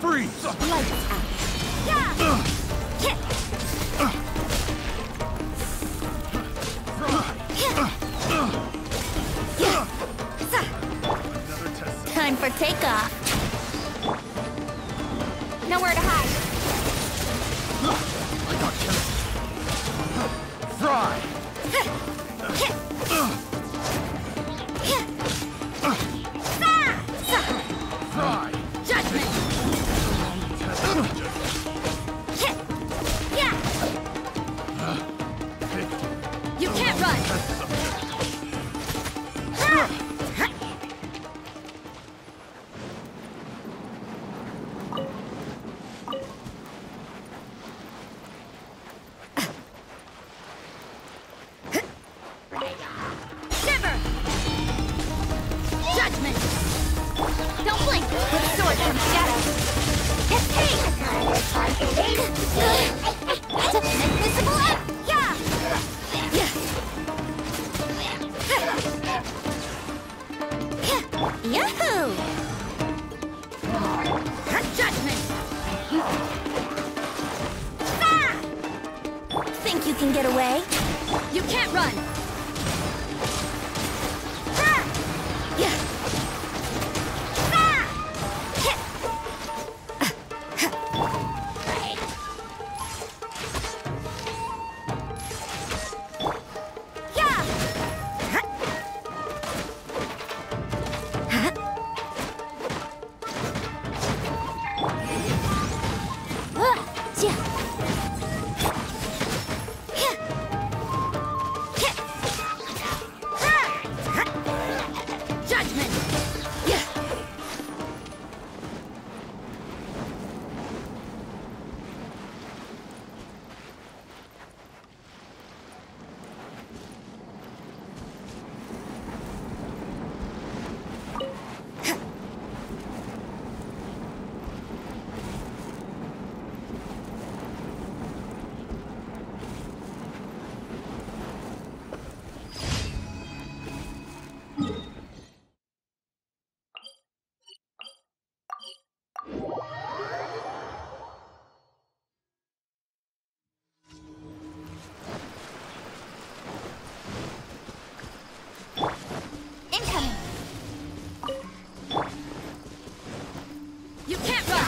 Freeze! Lights out. Yeah! Time for takeoff. Nowhere to hide. I got you. Fry! Fry! Judgment! You can't run!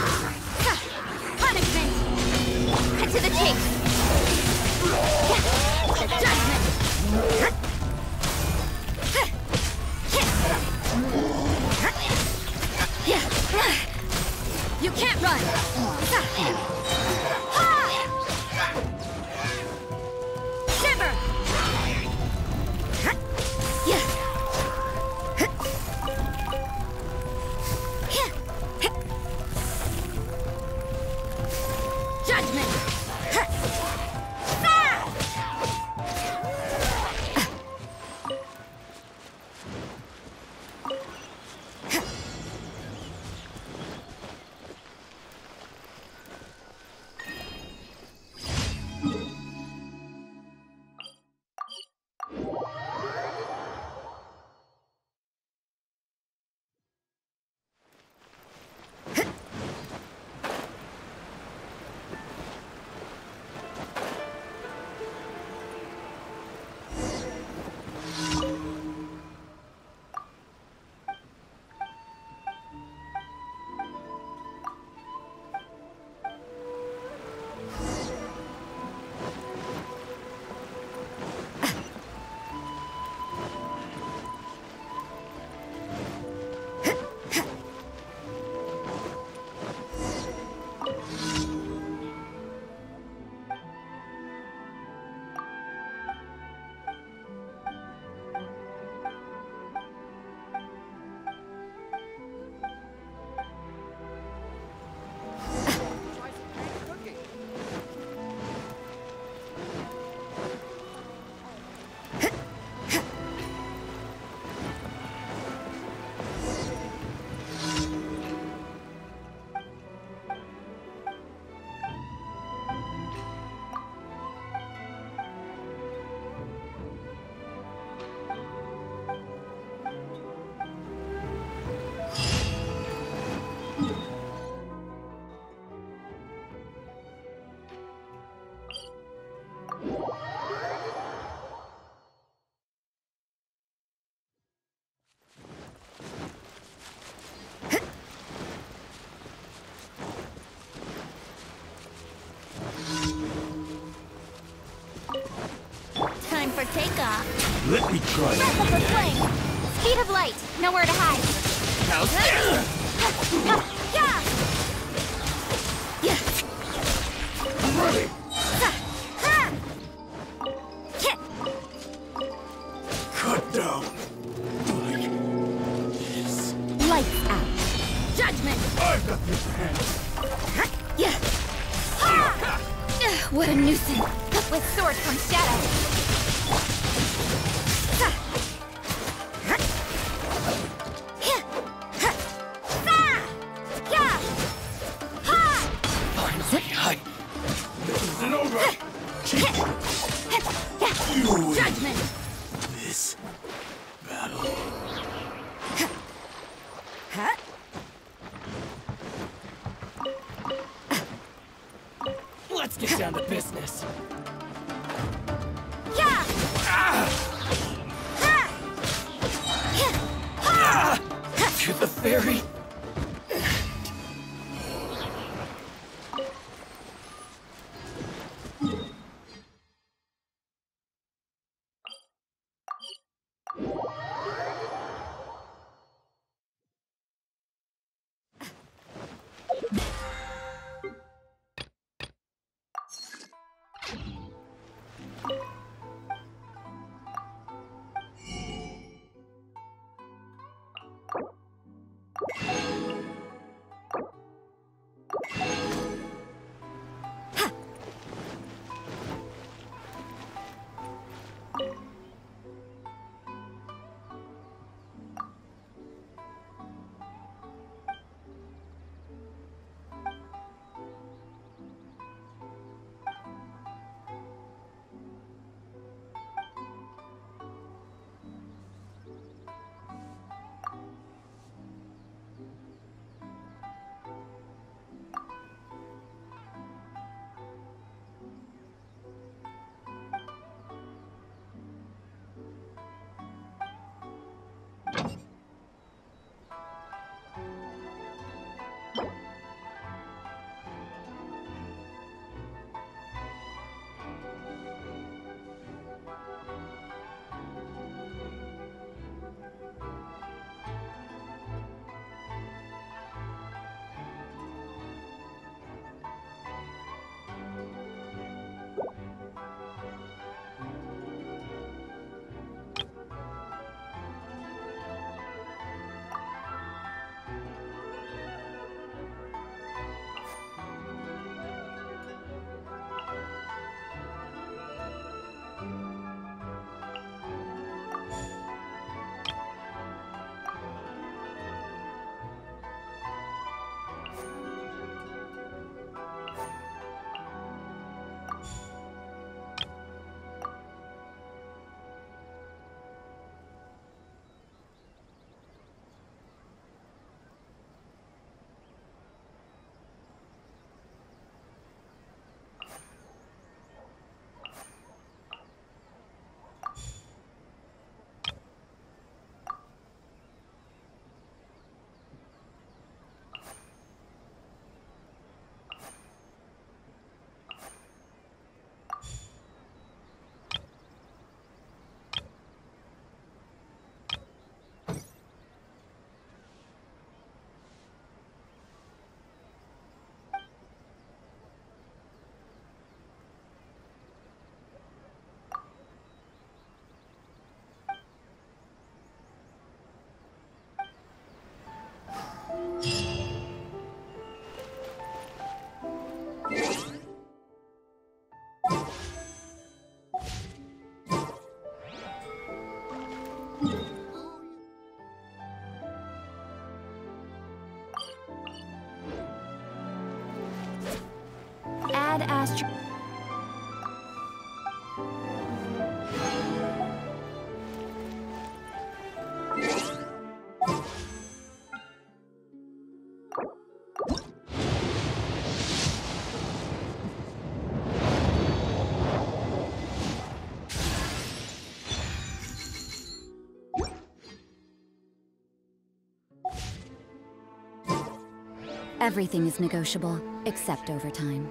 Let me try. Merciful flame. Speed of light. Nowhere to hide. How's that? I'm ready. Cut down. Yes. Lights out. Judgment. I've got this hand. Yeah. What a nuisance. With sword from shadow. Ad Astra. Everything is negotiable, except overtime.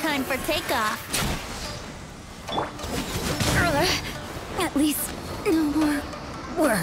Time for takeoff. At least no more work.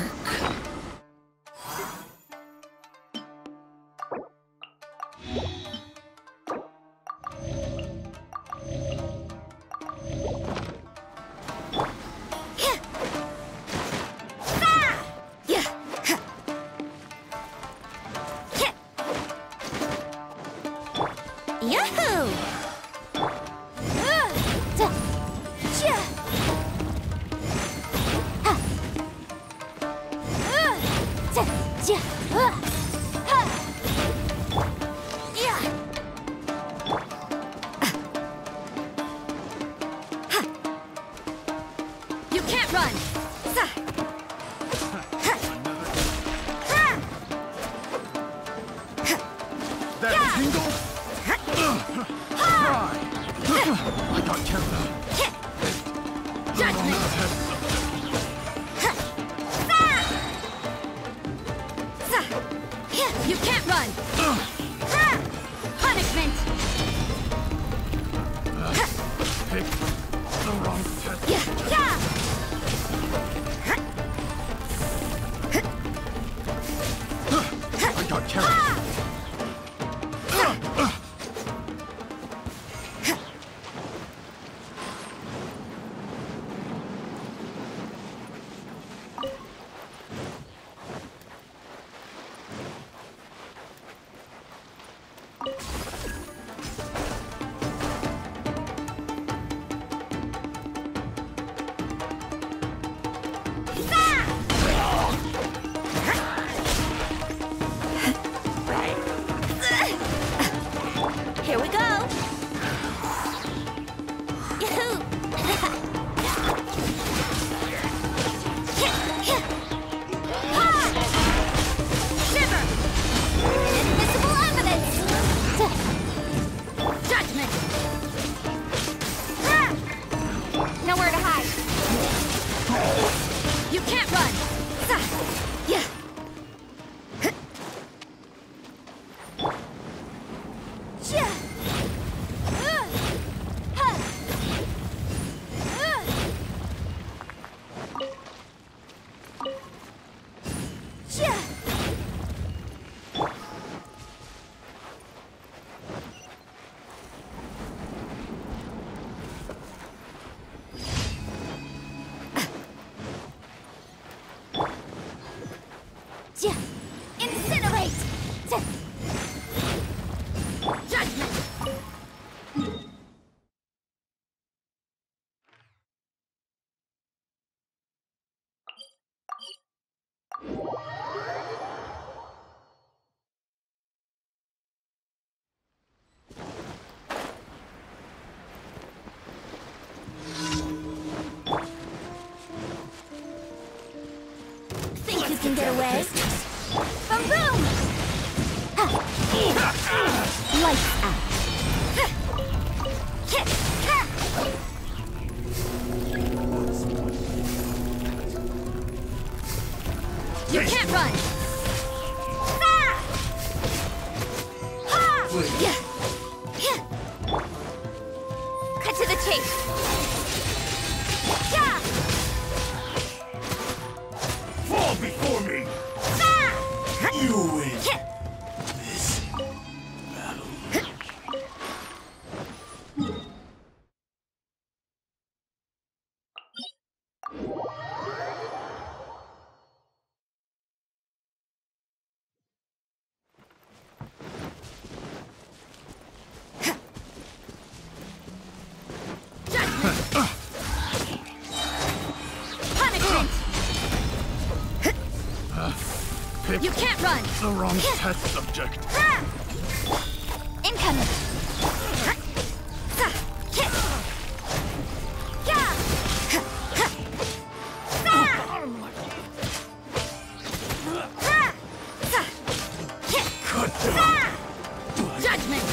Nowhere to hide. can get away. Boom boom! Lights out. You can't run! Cut to the chase! Before me! You win this battle. You can't run! The wrong test subject. Incoming! Judgment!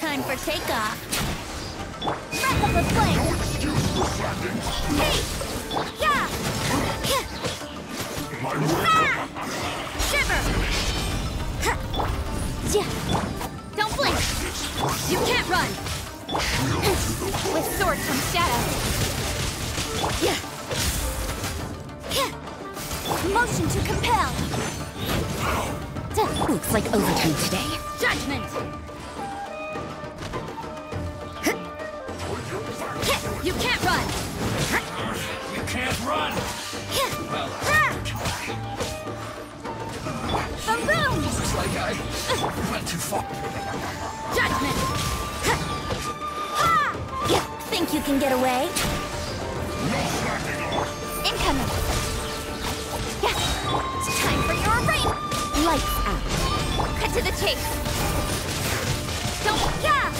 Time for takeoff. Wrap up a flame. No excuse for seconds. Hey! Yeah! My word. Shiver! Yeah. Don't blink! You can't run! With sword from shadow. Yeah. Yeah. Motion to compel. Looks like overtime today. Judgment! You can't run! You can't run! Well, boom boom! Looks like I went too far. Judgment! Think you can get away? Incoming! Yes! It's time for your array! Lights out! Cut to the chase! Don't... Yeah!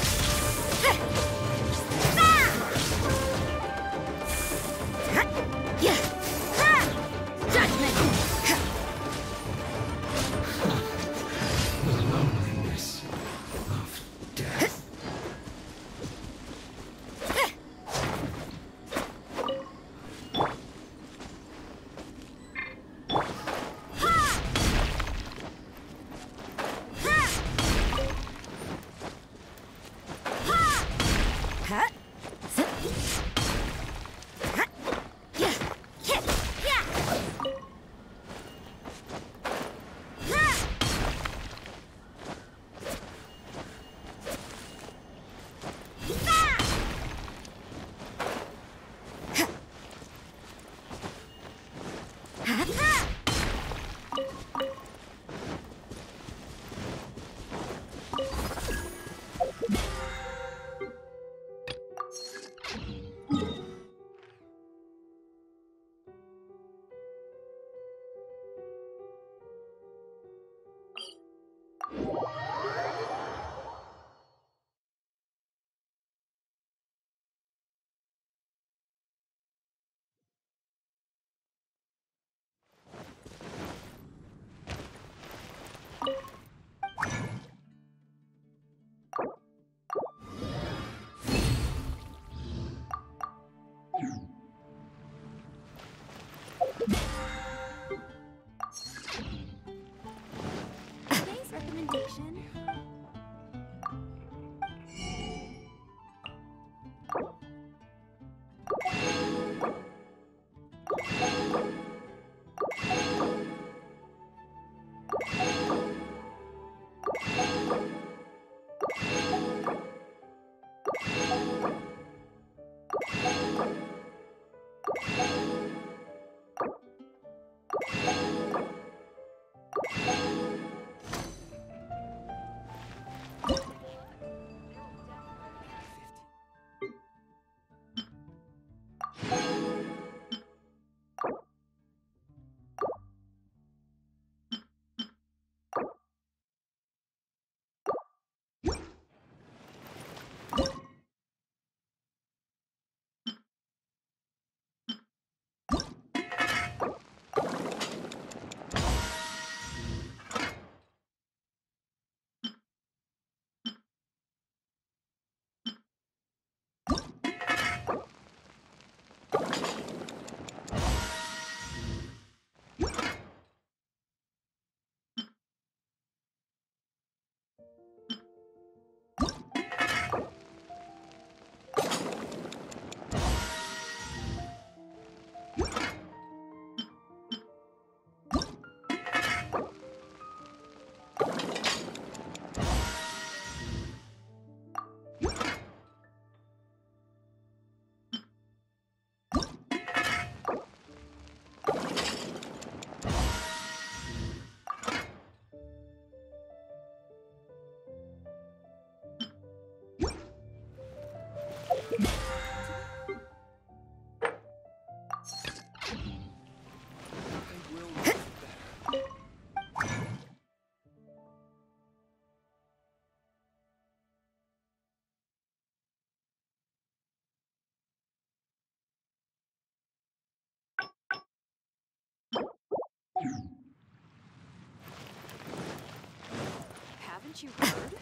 Haven't you heard?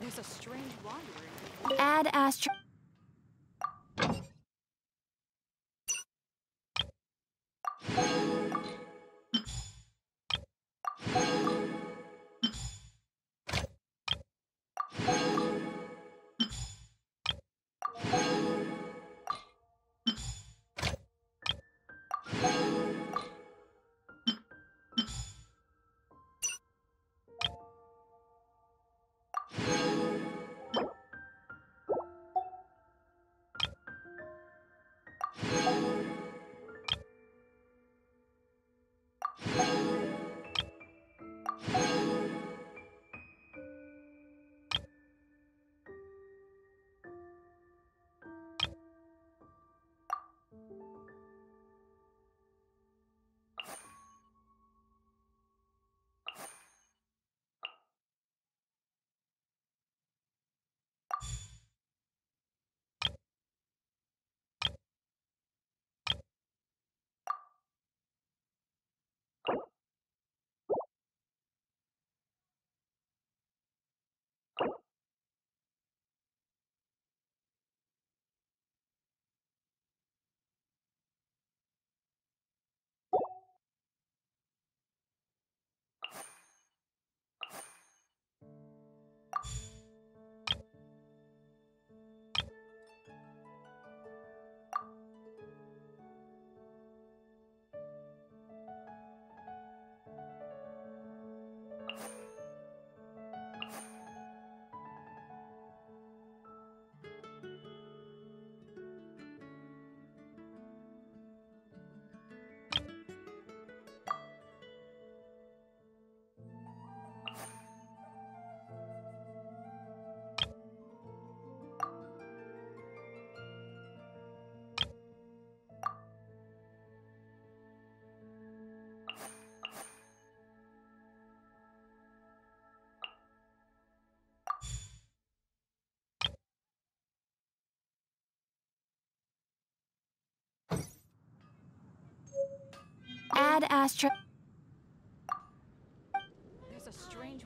There's a strange wanderer. Ad Astra. Ad Astra. There's a strange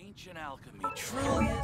Ancient alchemy truly is...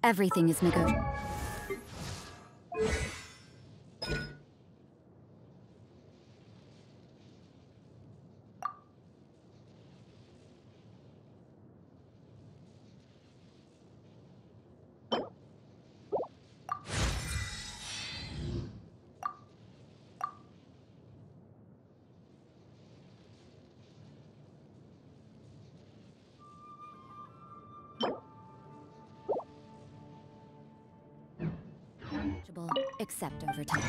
Everything is negotiable. Except over time.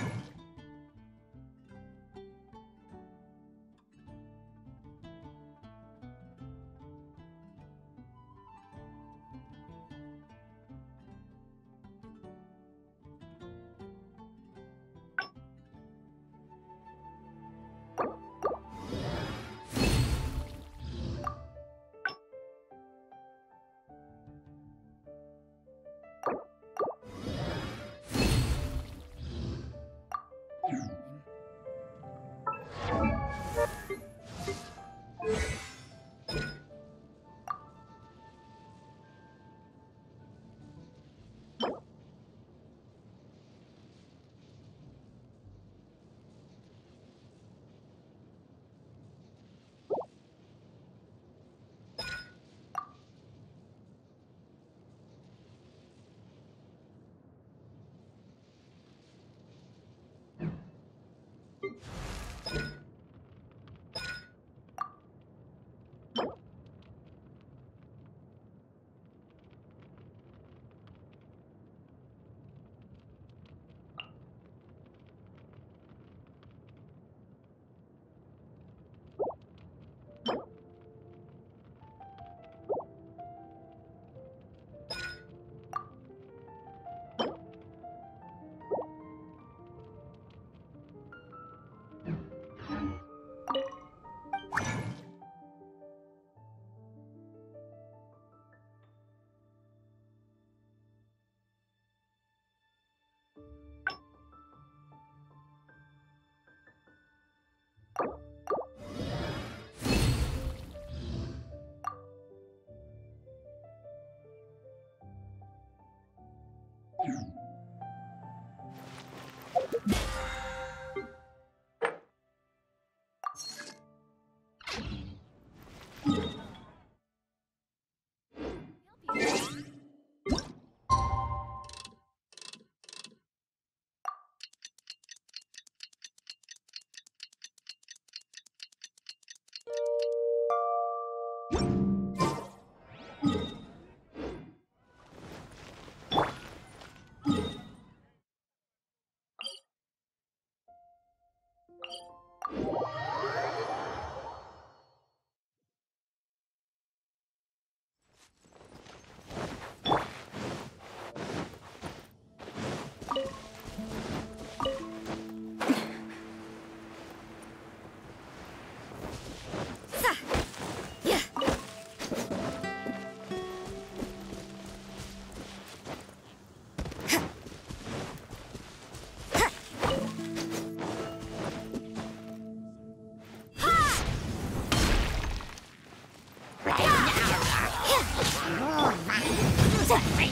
Astra!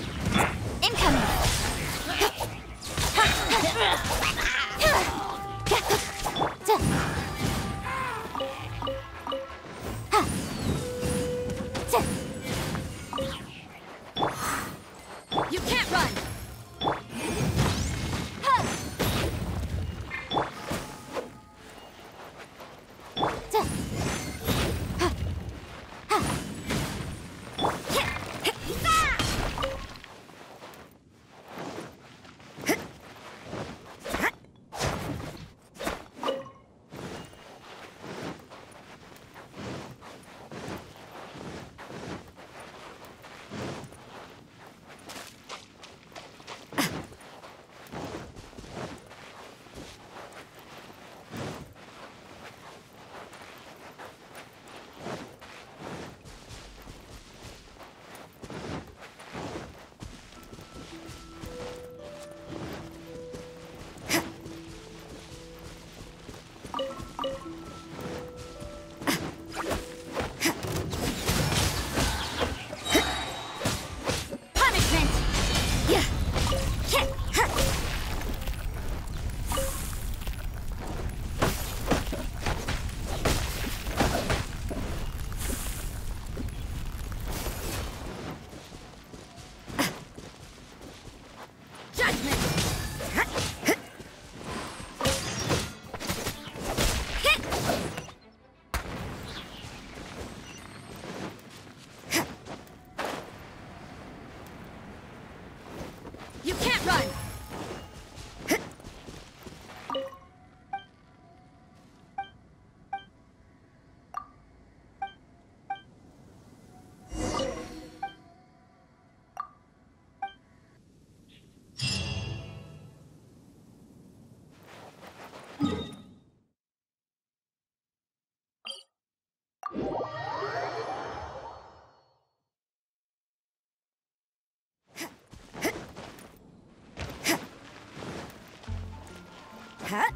Incoming! You can't run! Huh?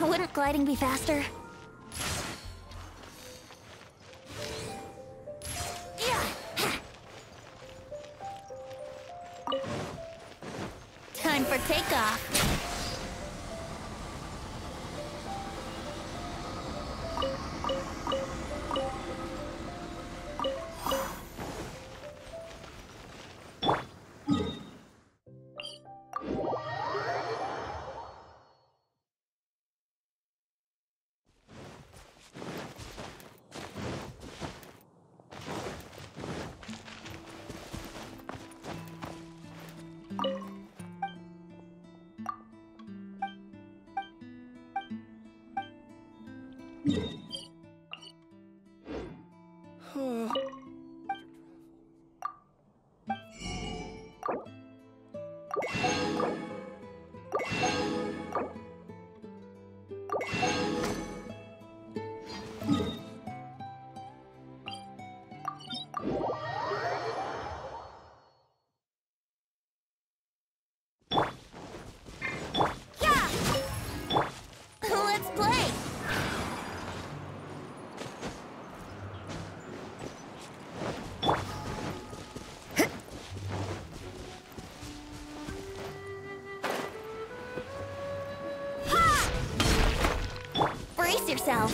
Wouldn't gliding be faster? Time for takeoff. Yourself.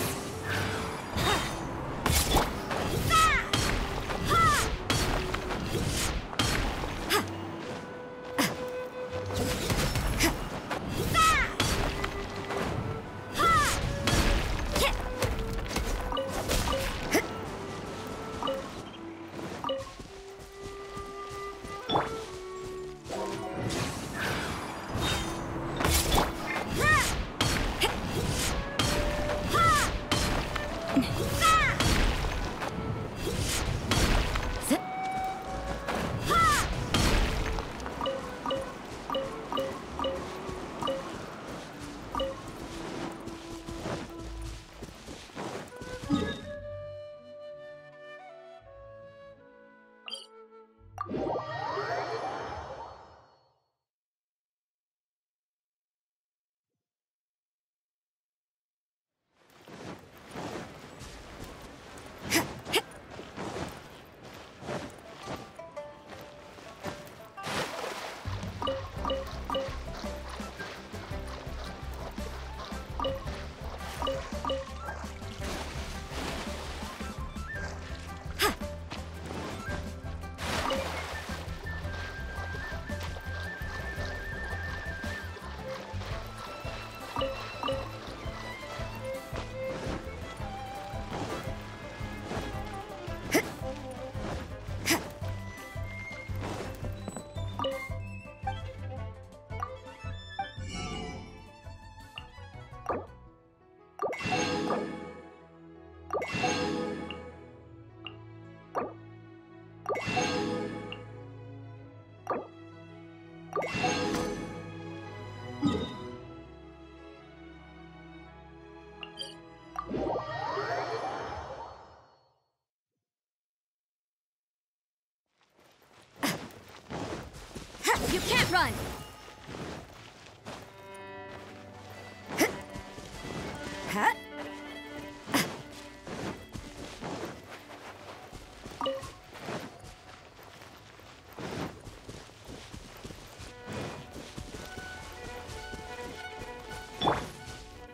run. Huh?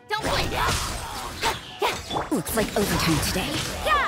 Don't wait. Looks like overtime today. Yeah.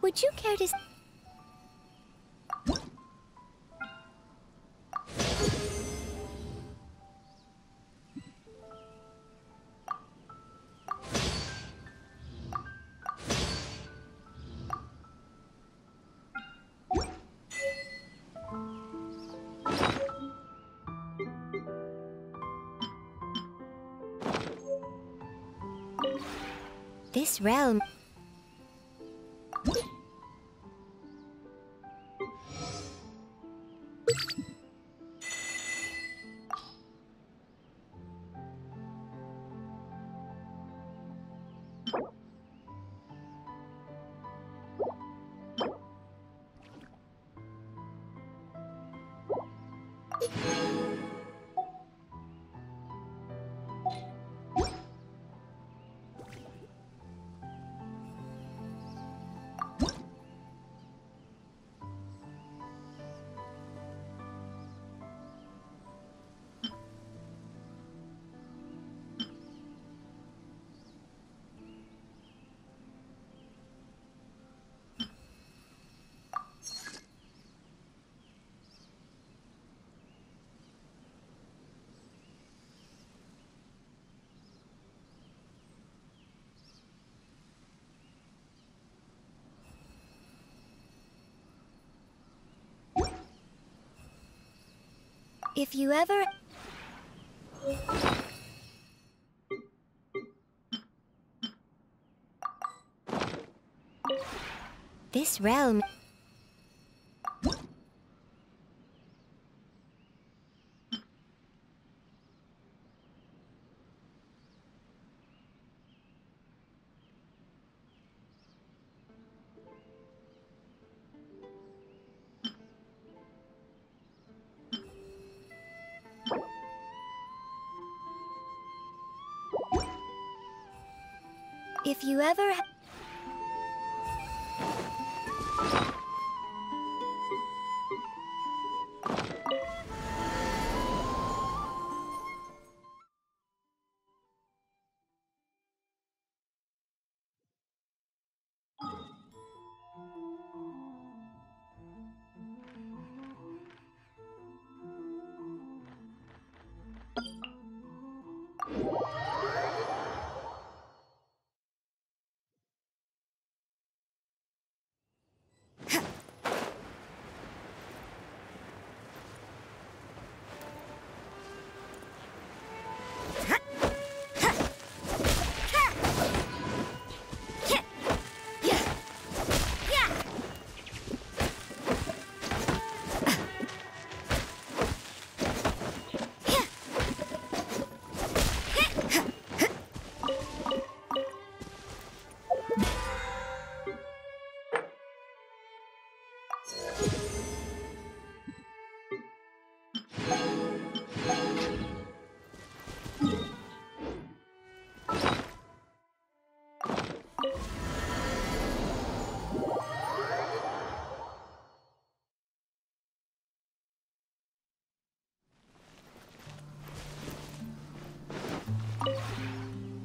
Would you care to... This realm... If you ever... This realm... If you ever...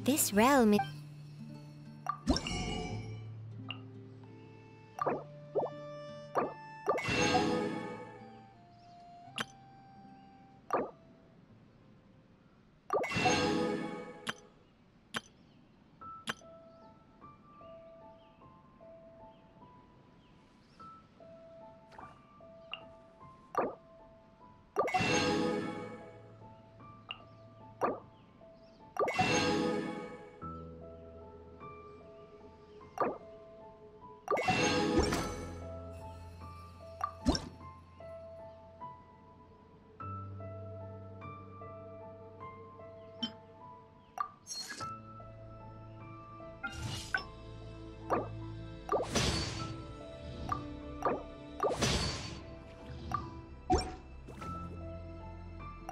This realm is...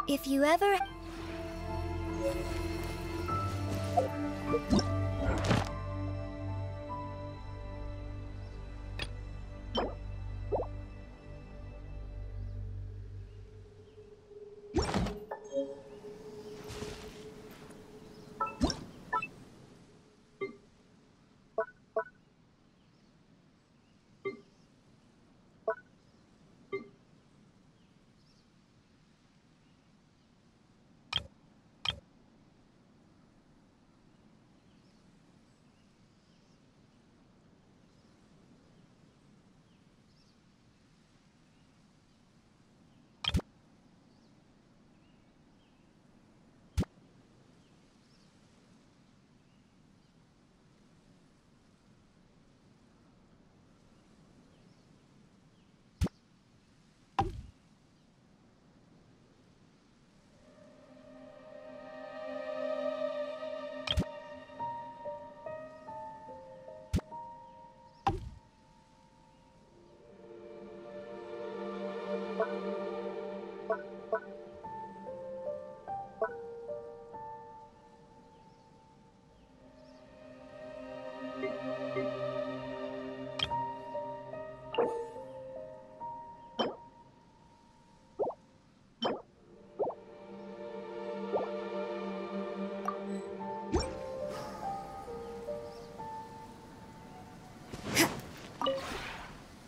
If you ever...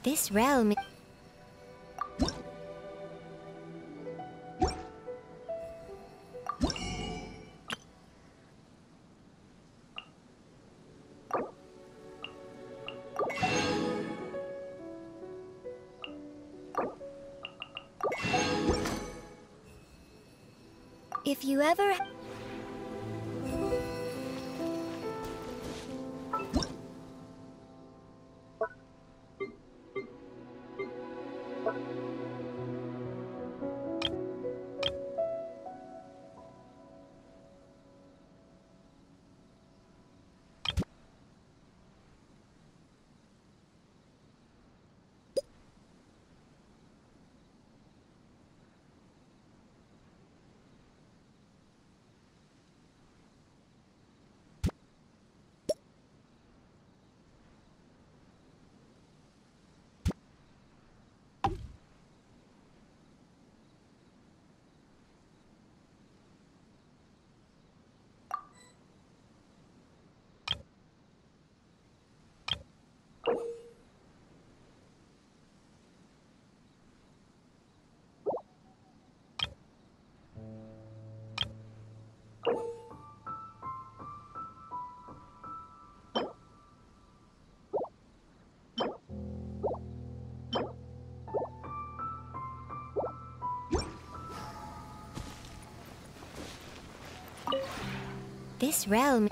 This realm... If you ever... This realm...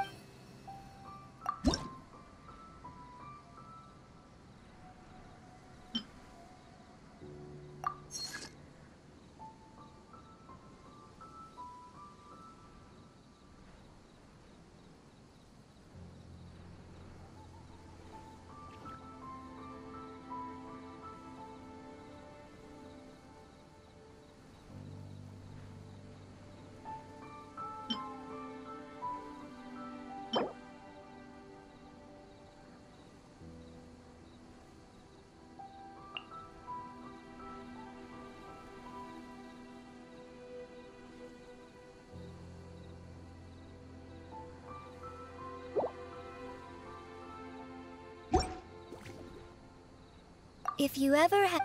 If you ever have...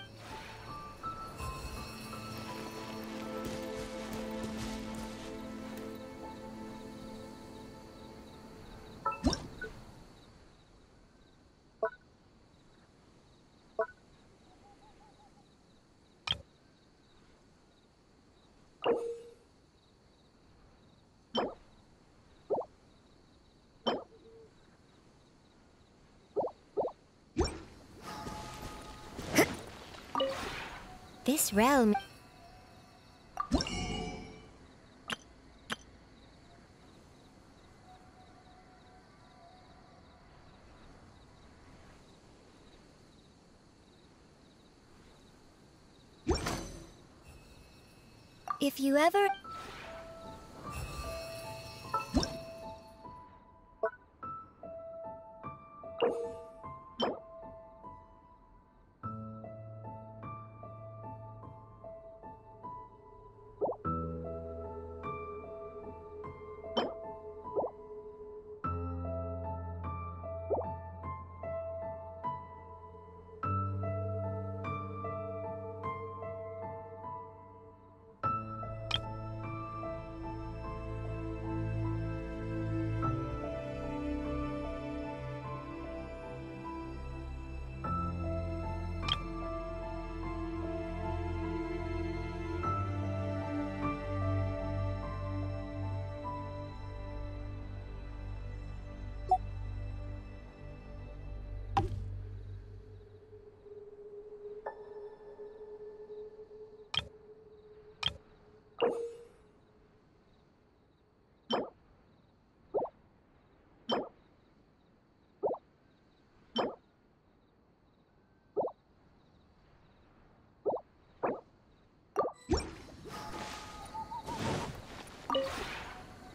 This realm... If you ever...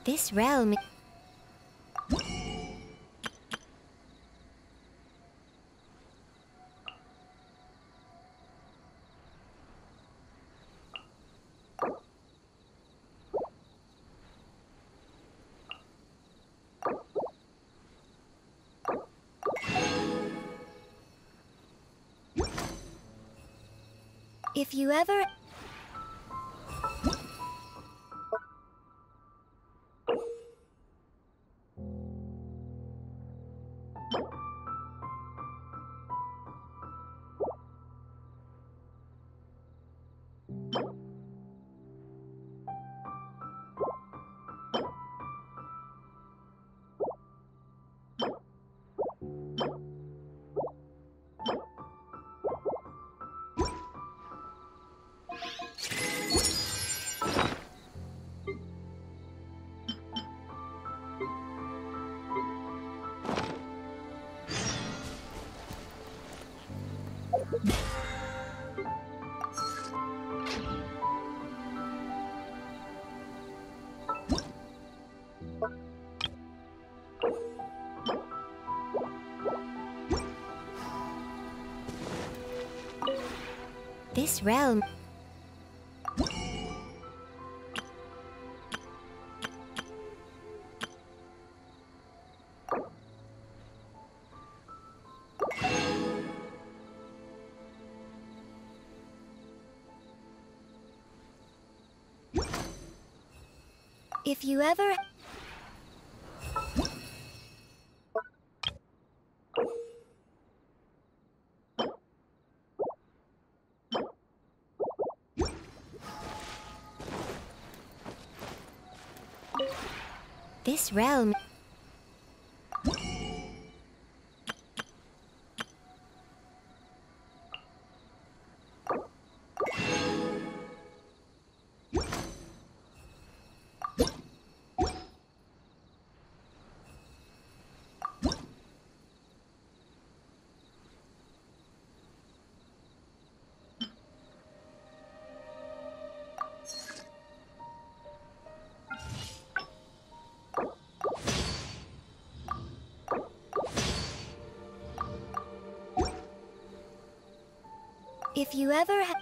This realm... If you ever... This realm... If you ever... This realm... If you ever have...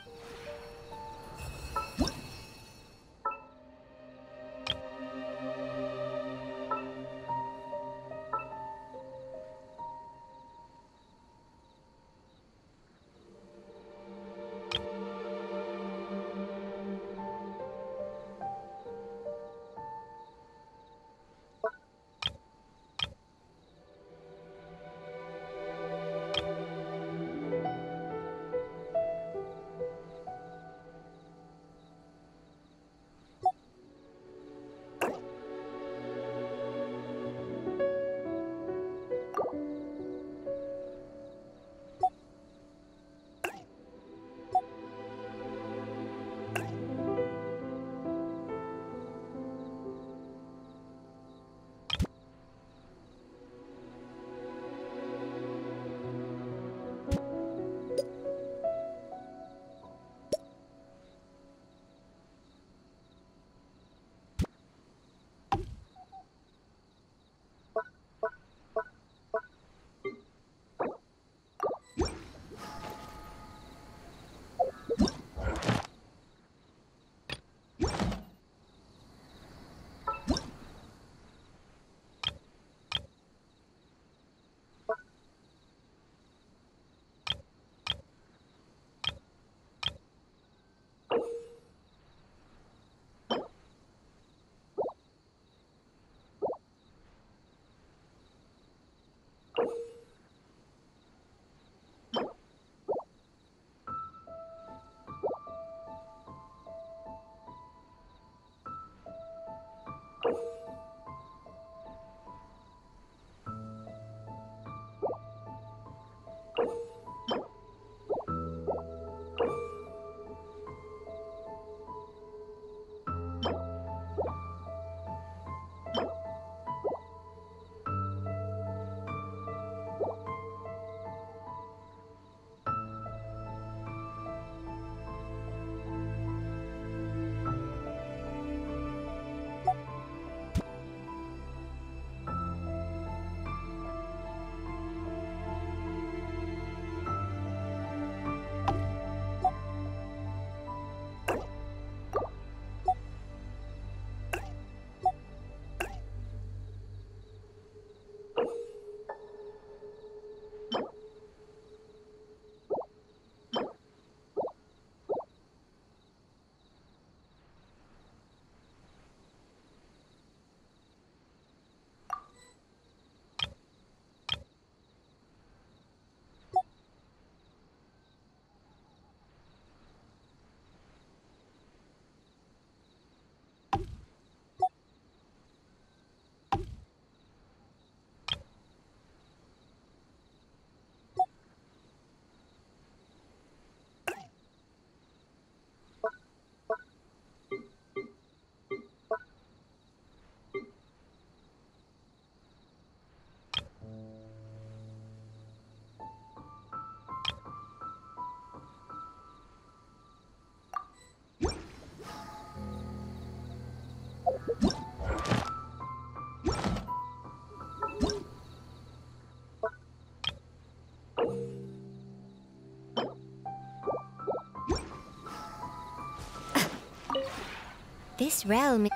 This realm...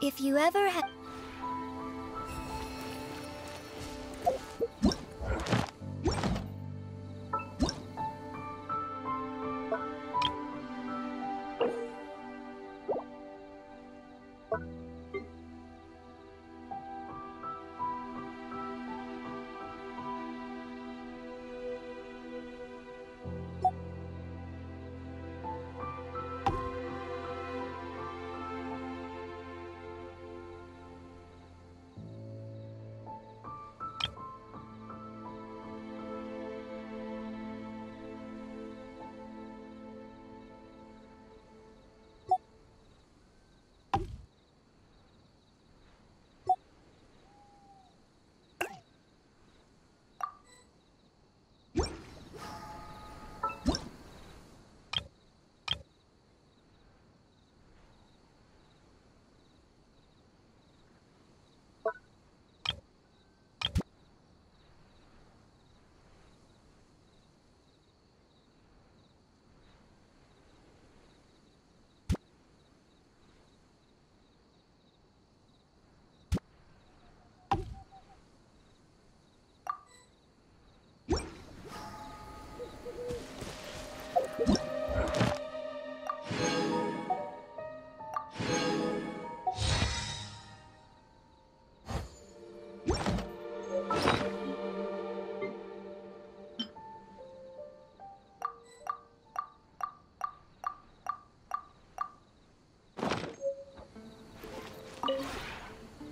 If you ever have...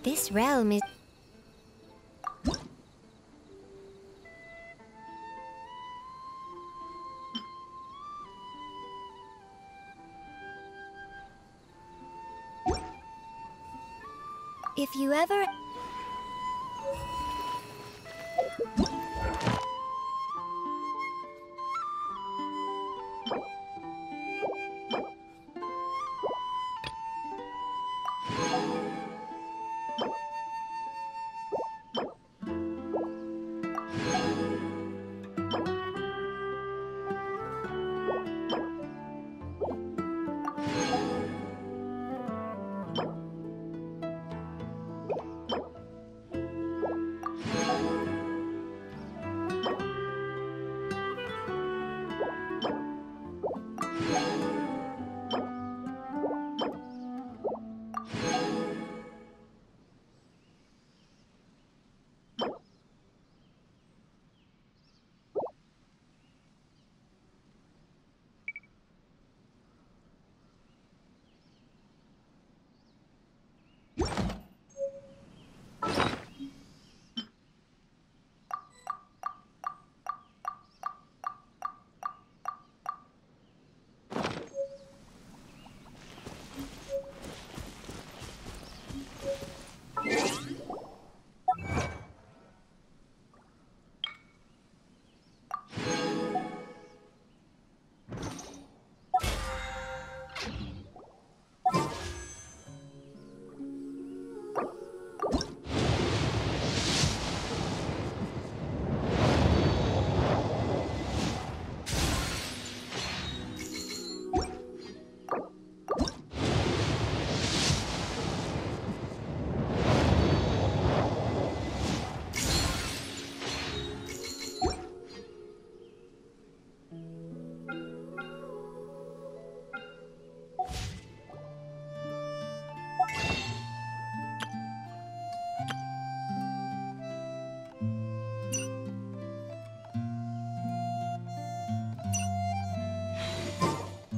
This realm is... If you ever...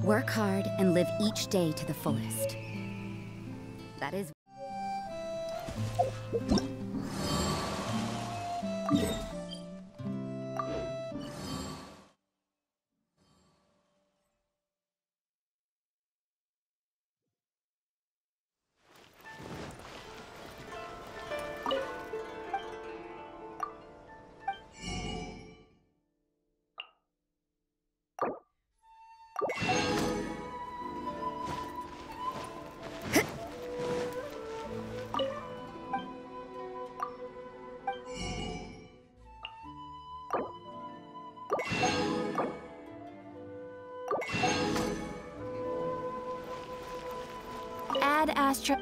Work hard and live each day to the fullest. That is... Ad Astra.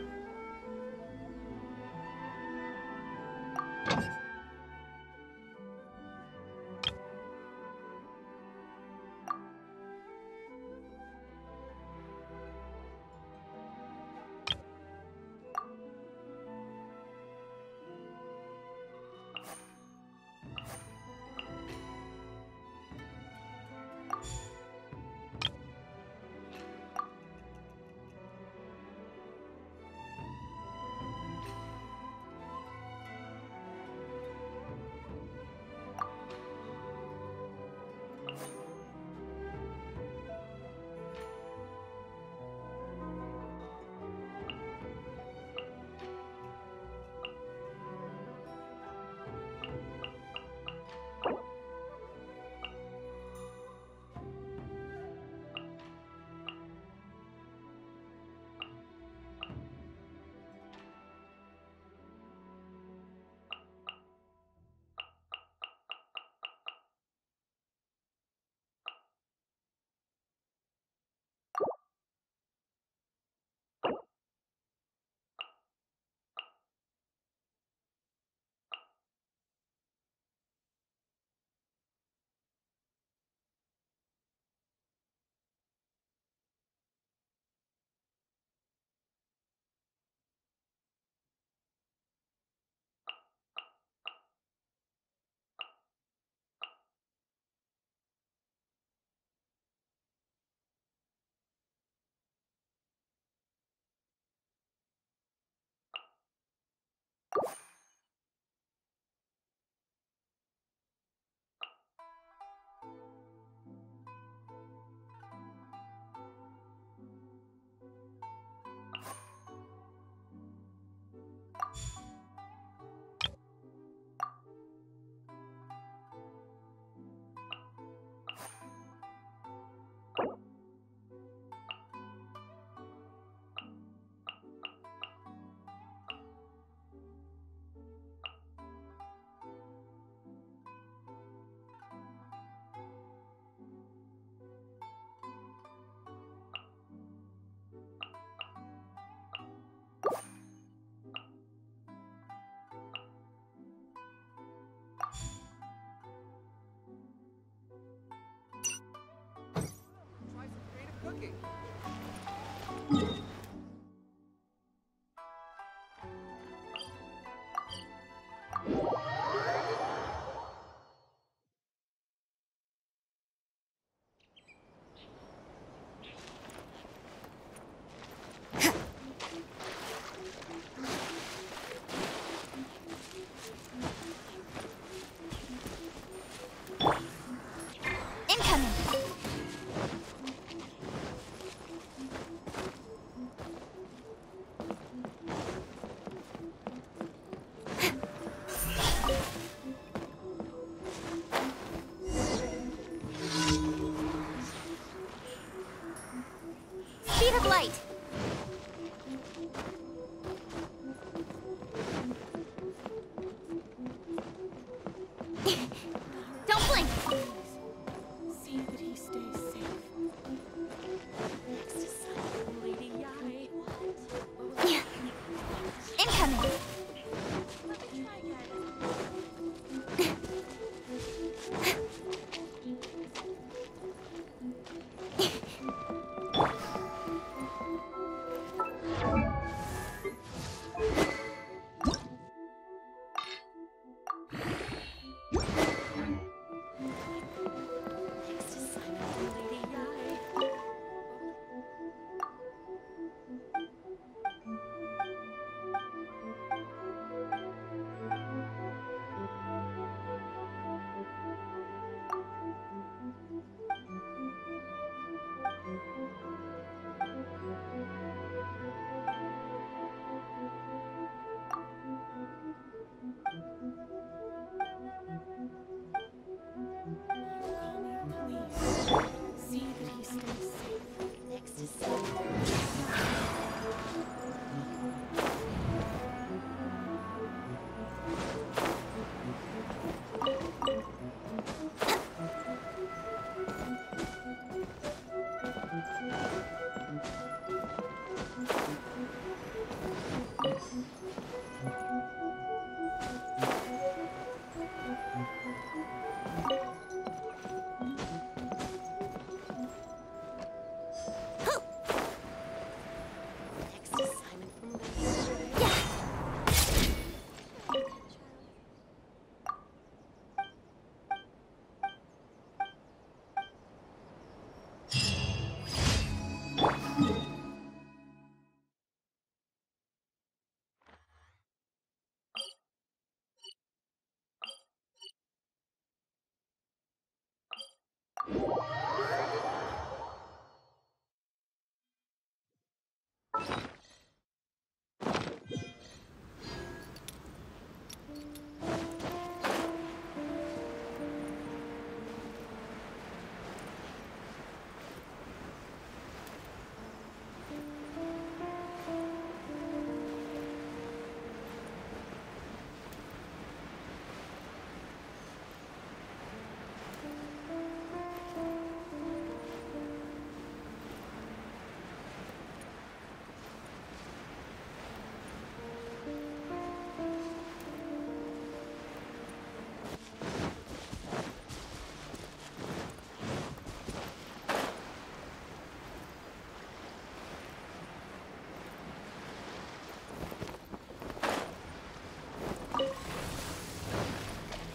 Cooking.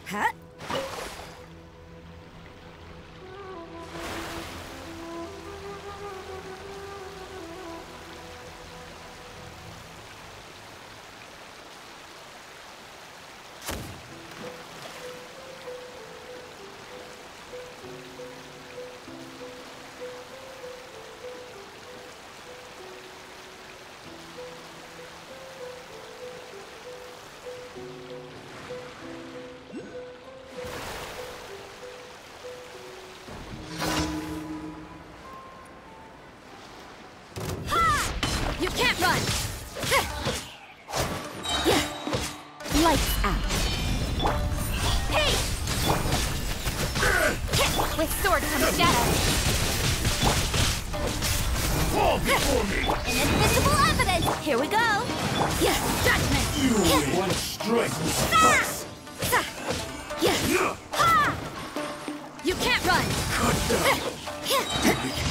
Huh? Can't run! Yeah. Lights out. Hey! Hit with sword comes shadow. Fall before me! Inadmissible evidence! Here we go! Yeah, judgment! You only one strike with yeah. Ha! You can't run! Cut down! Yes!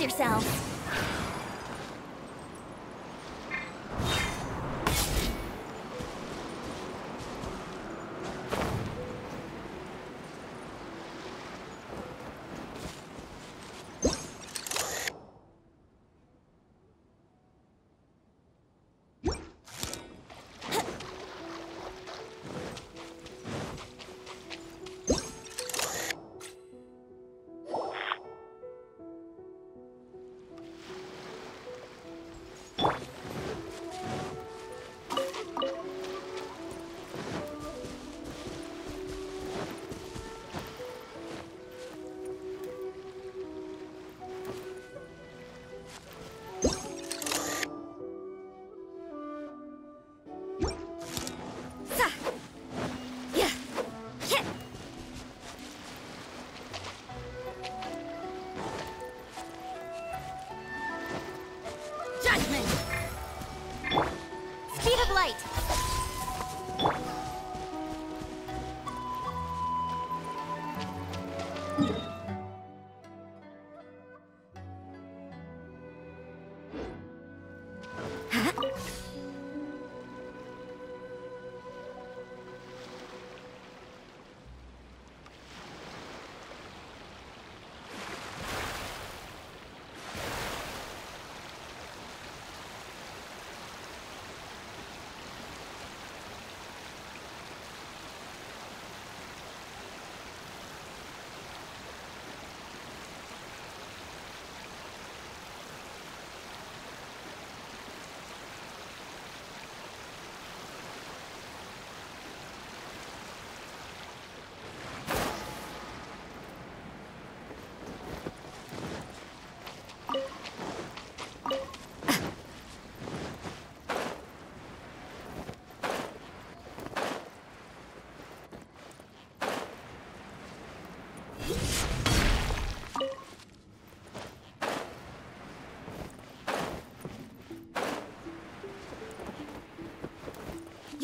Yourselves.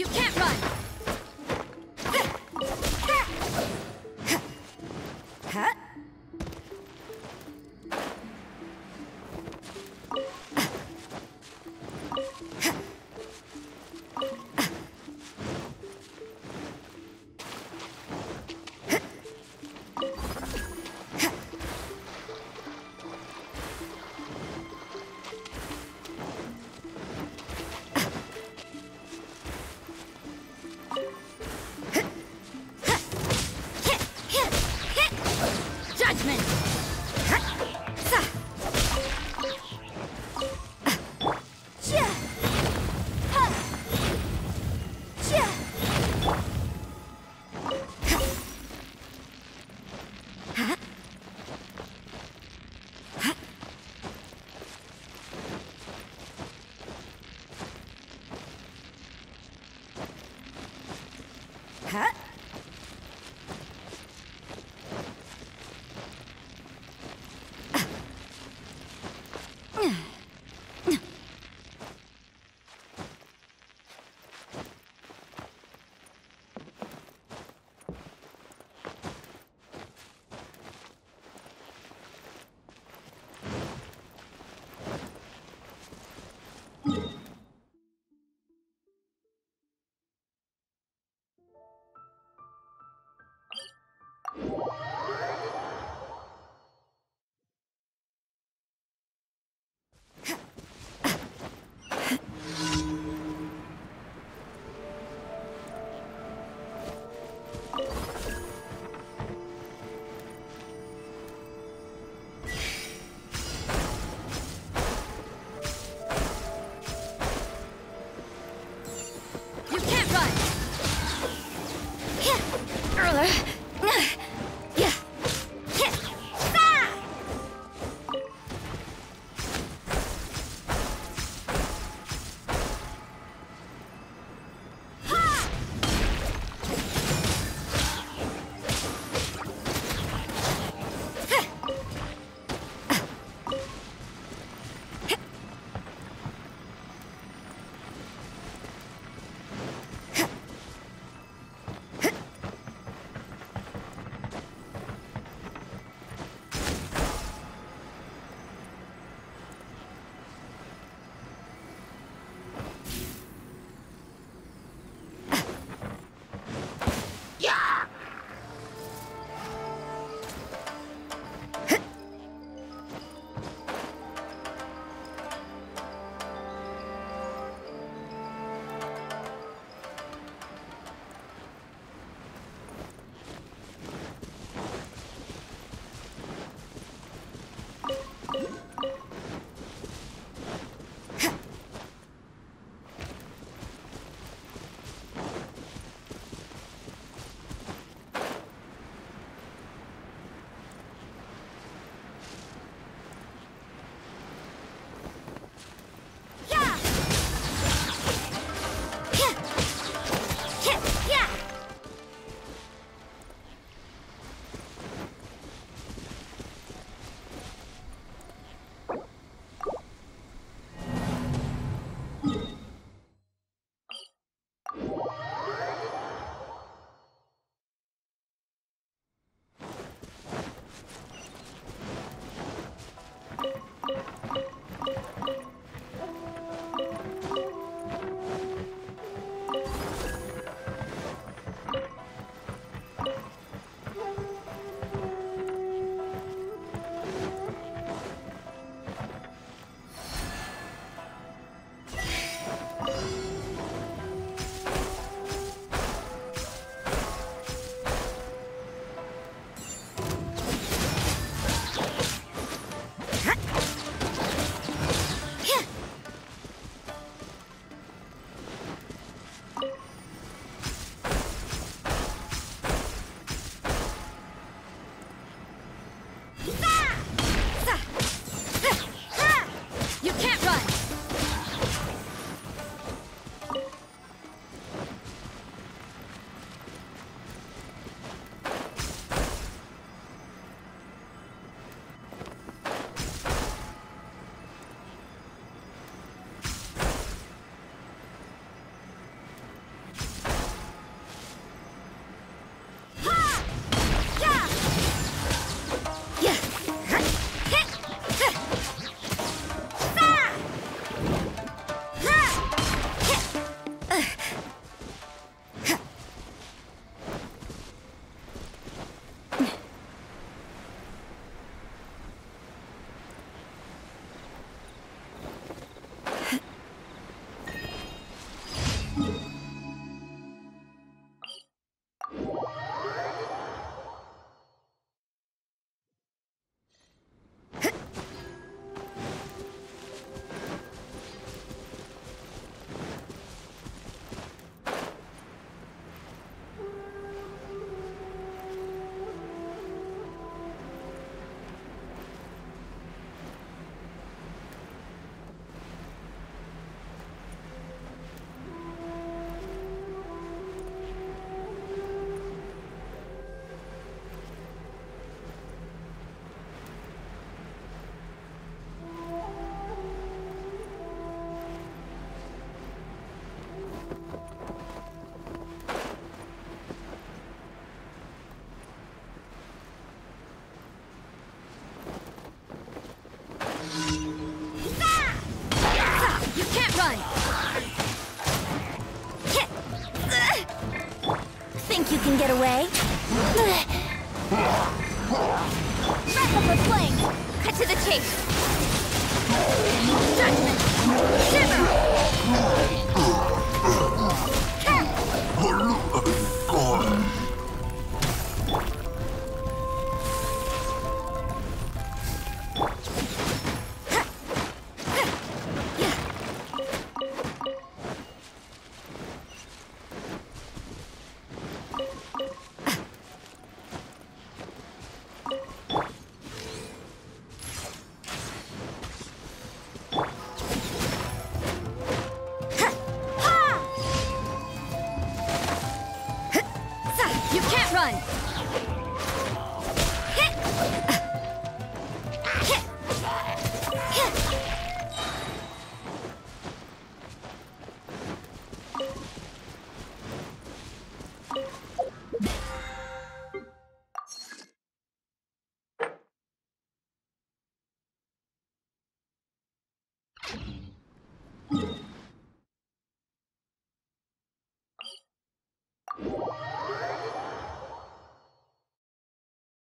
You can't run! Huh? Run! Think you can get away? Wrap up a flank! Cut to the chase! Shut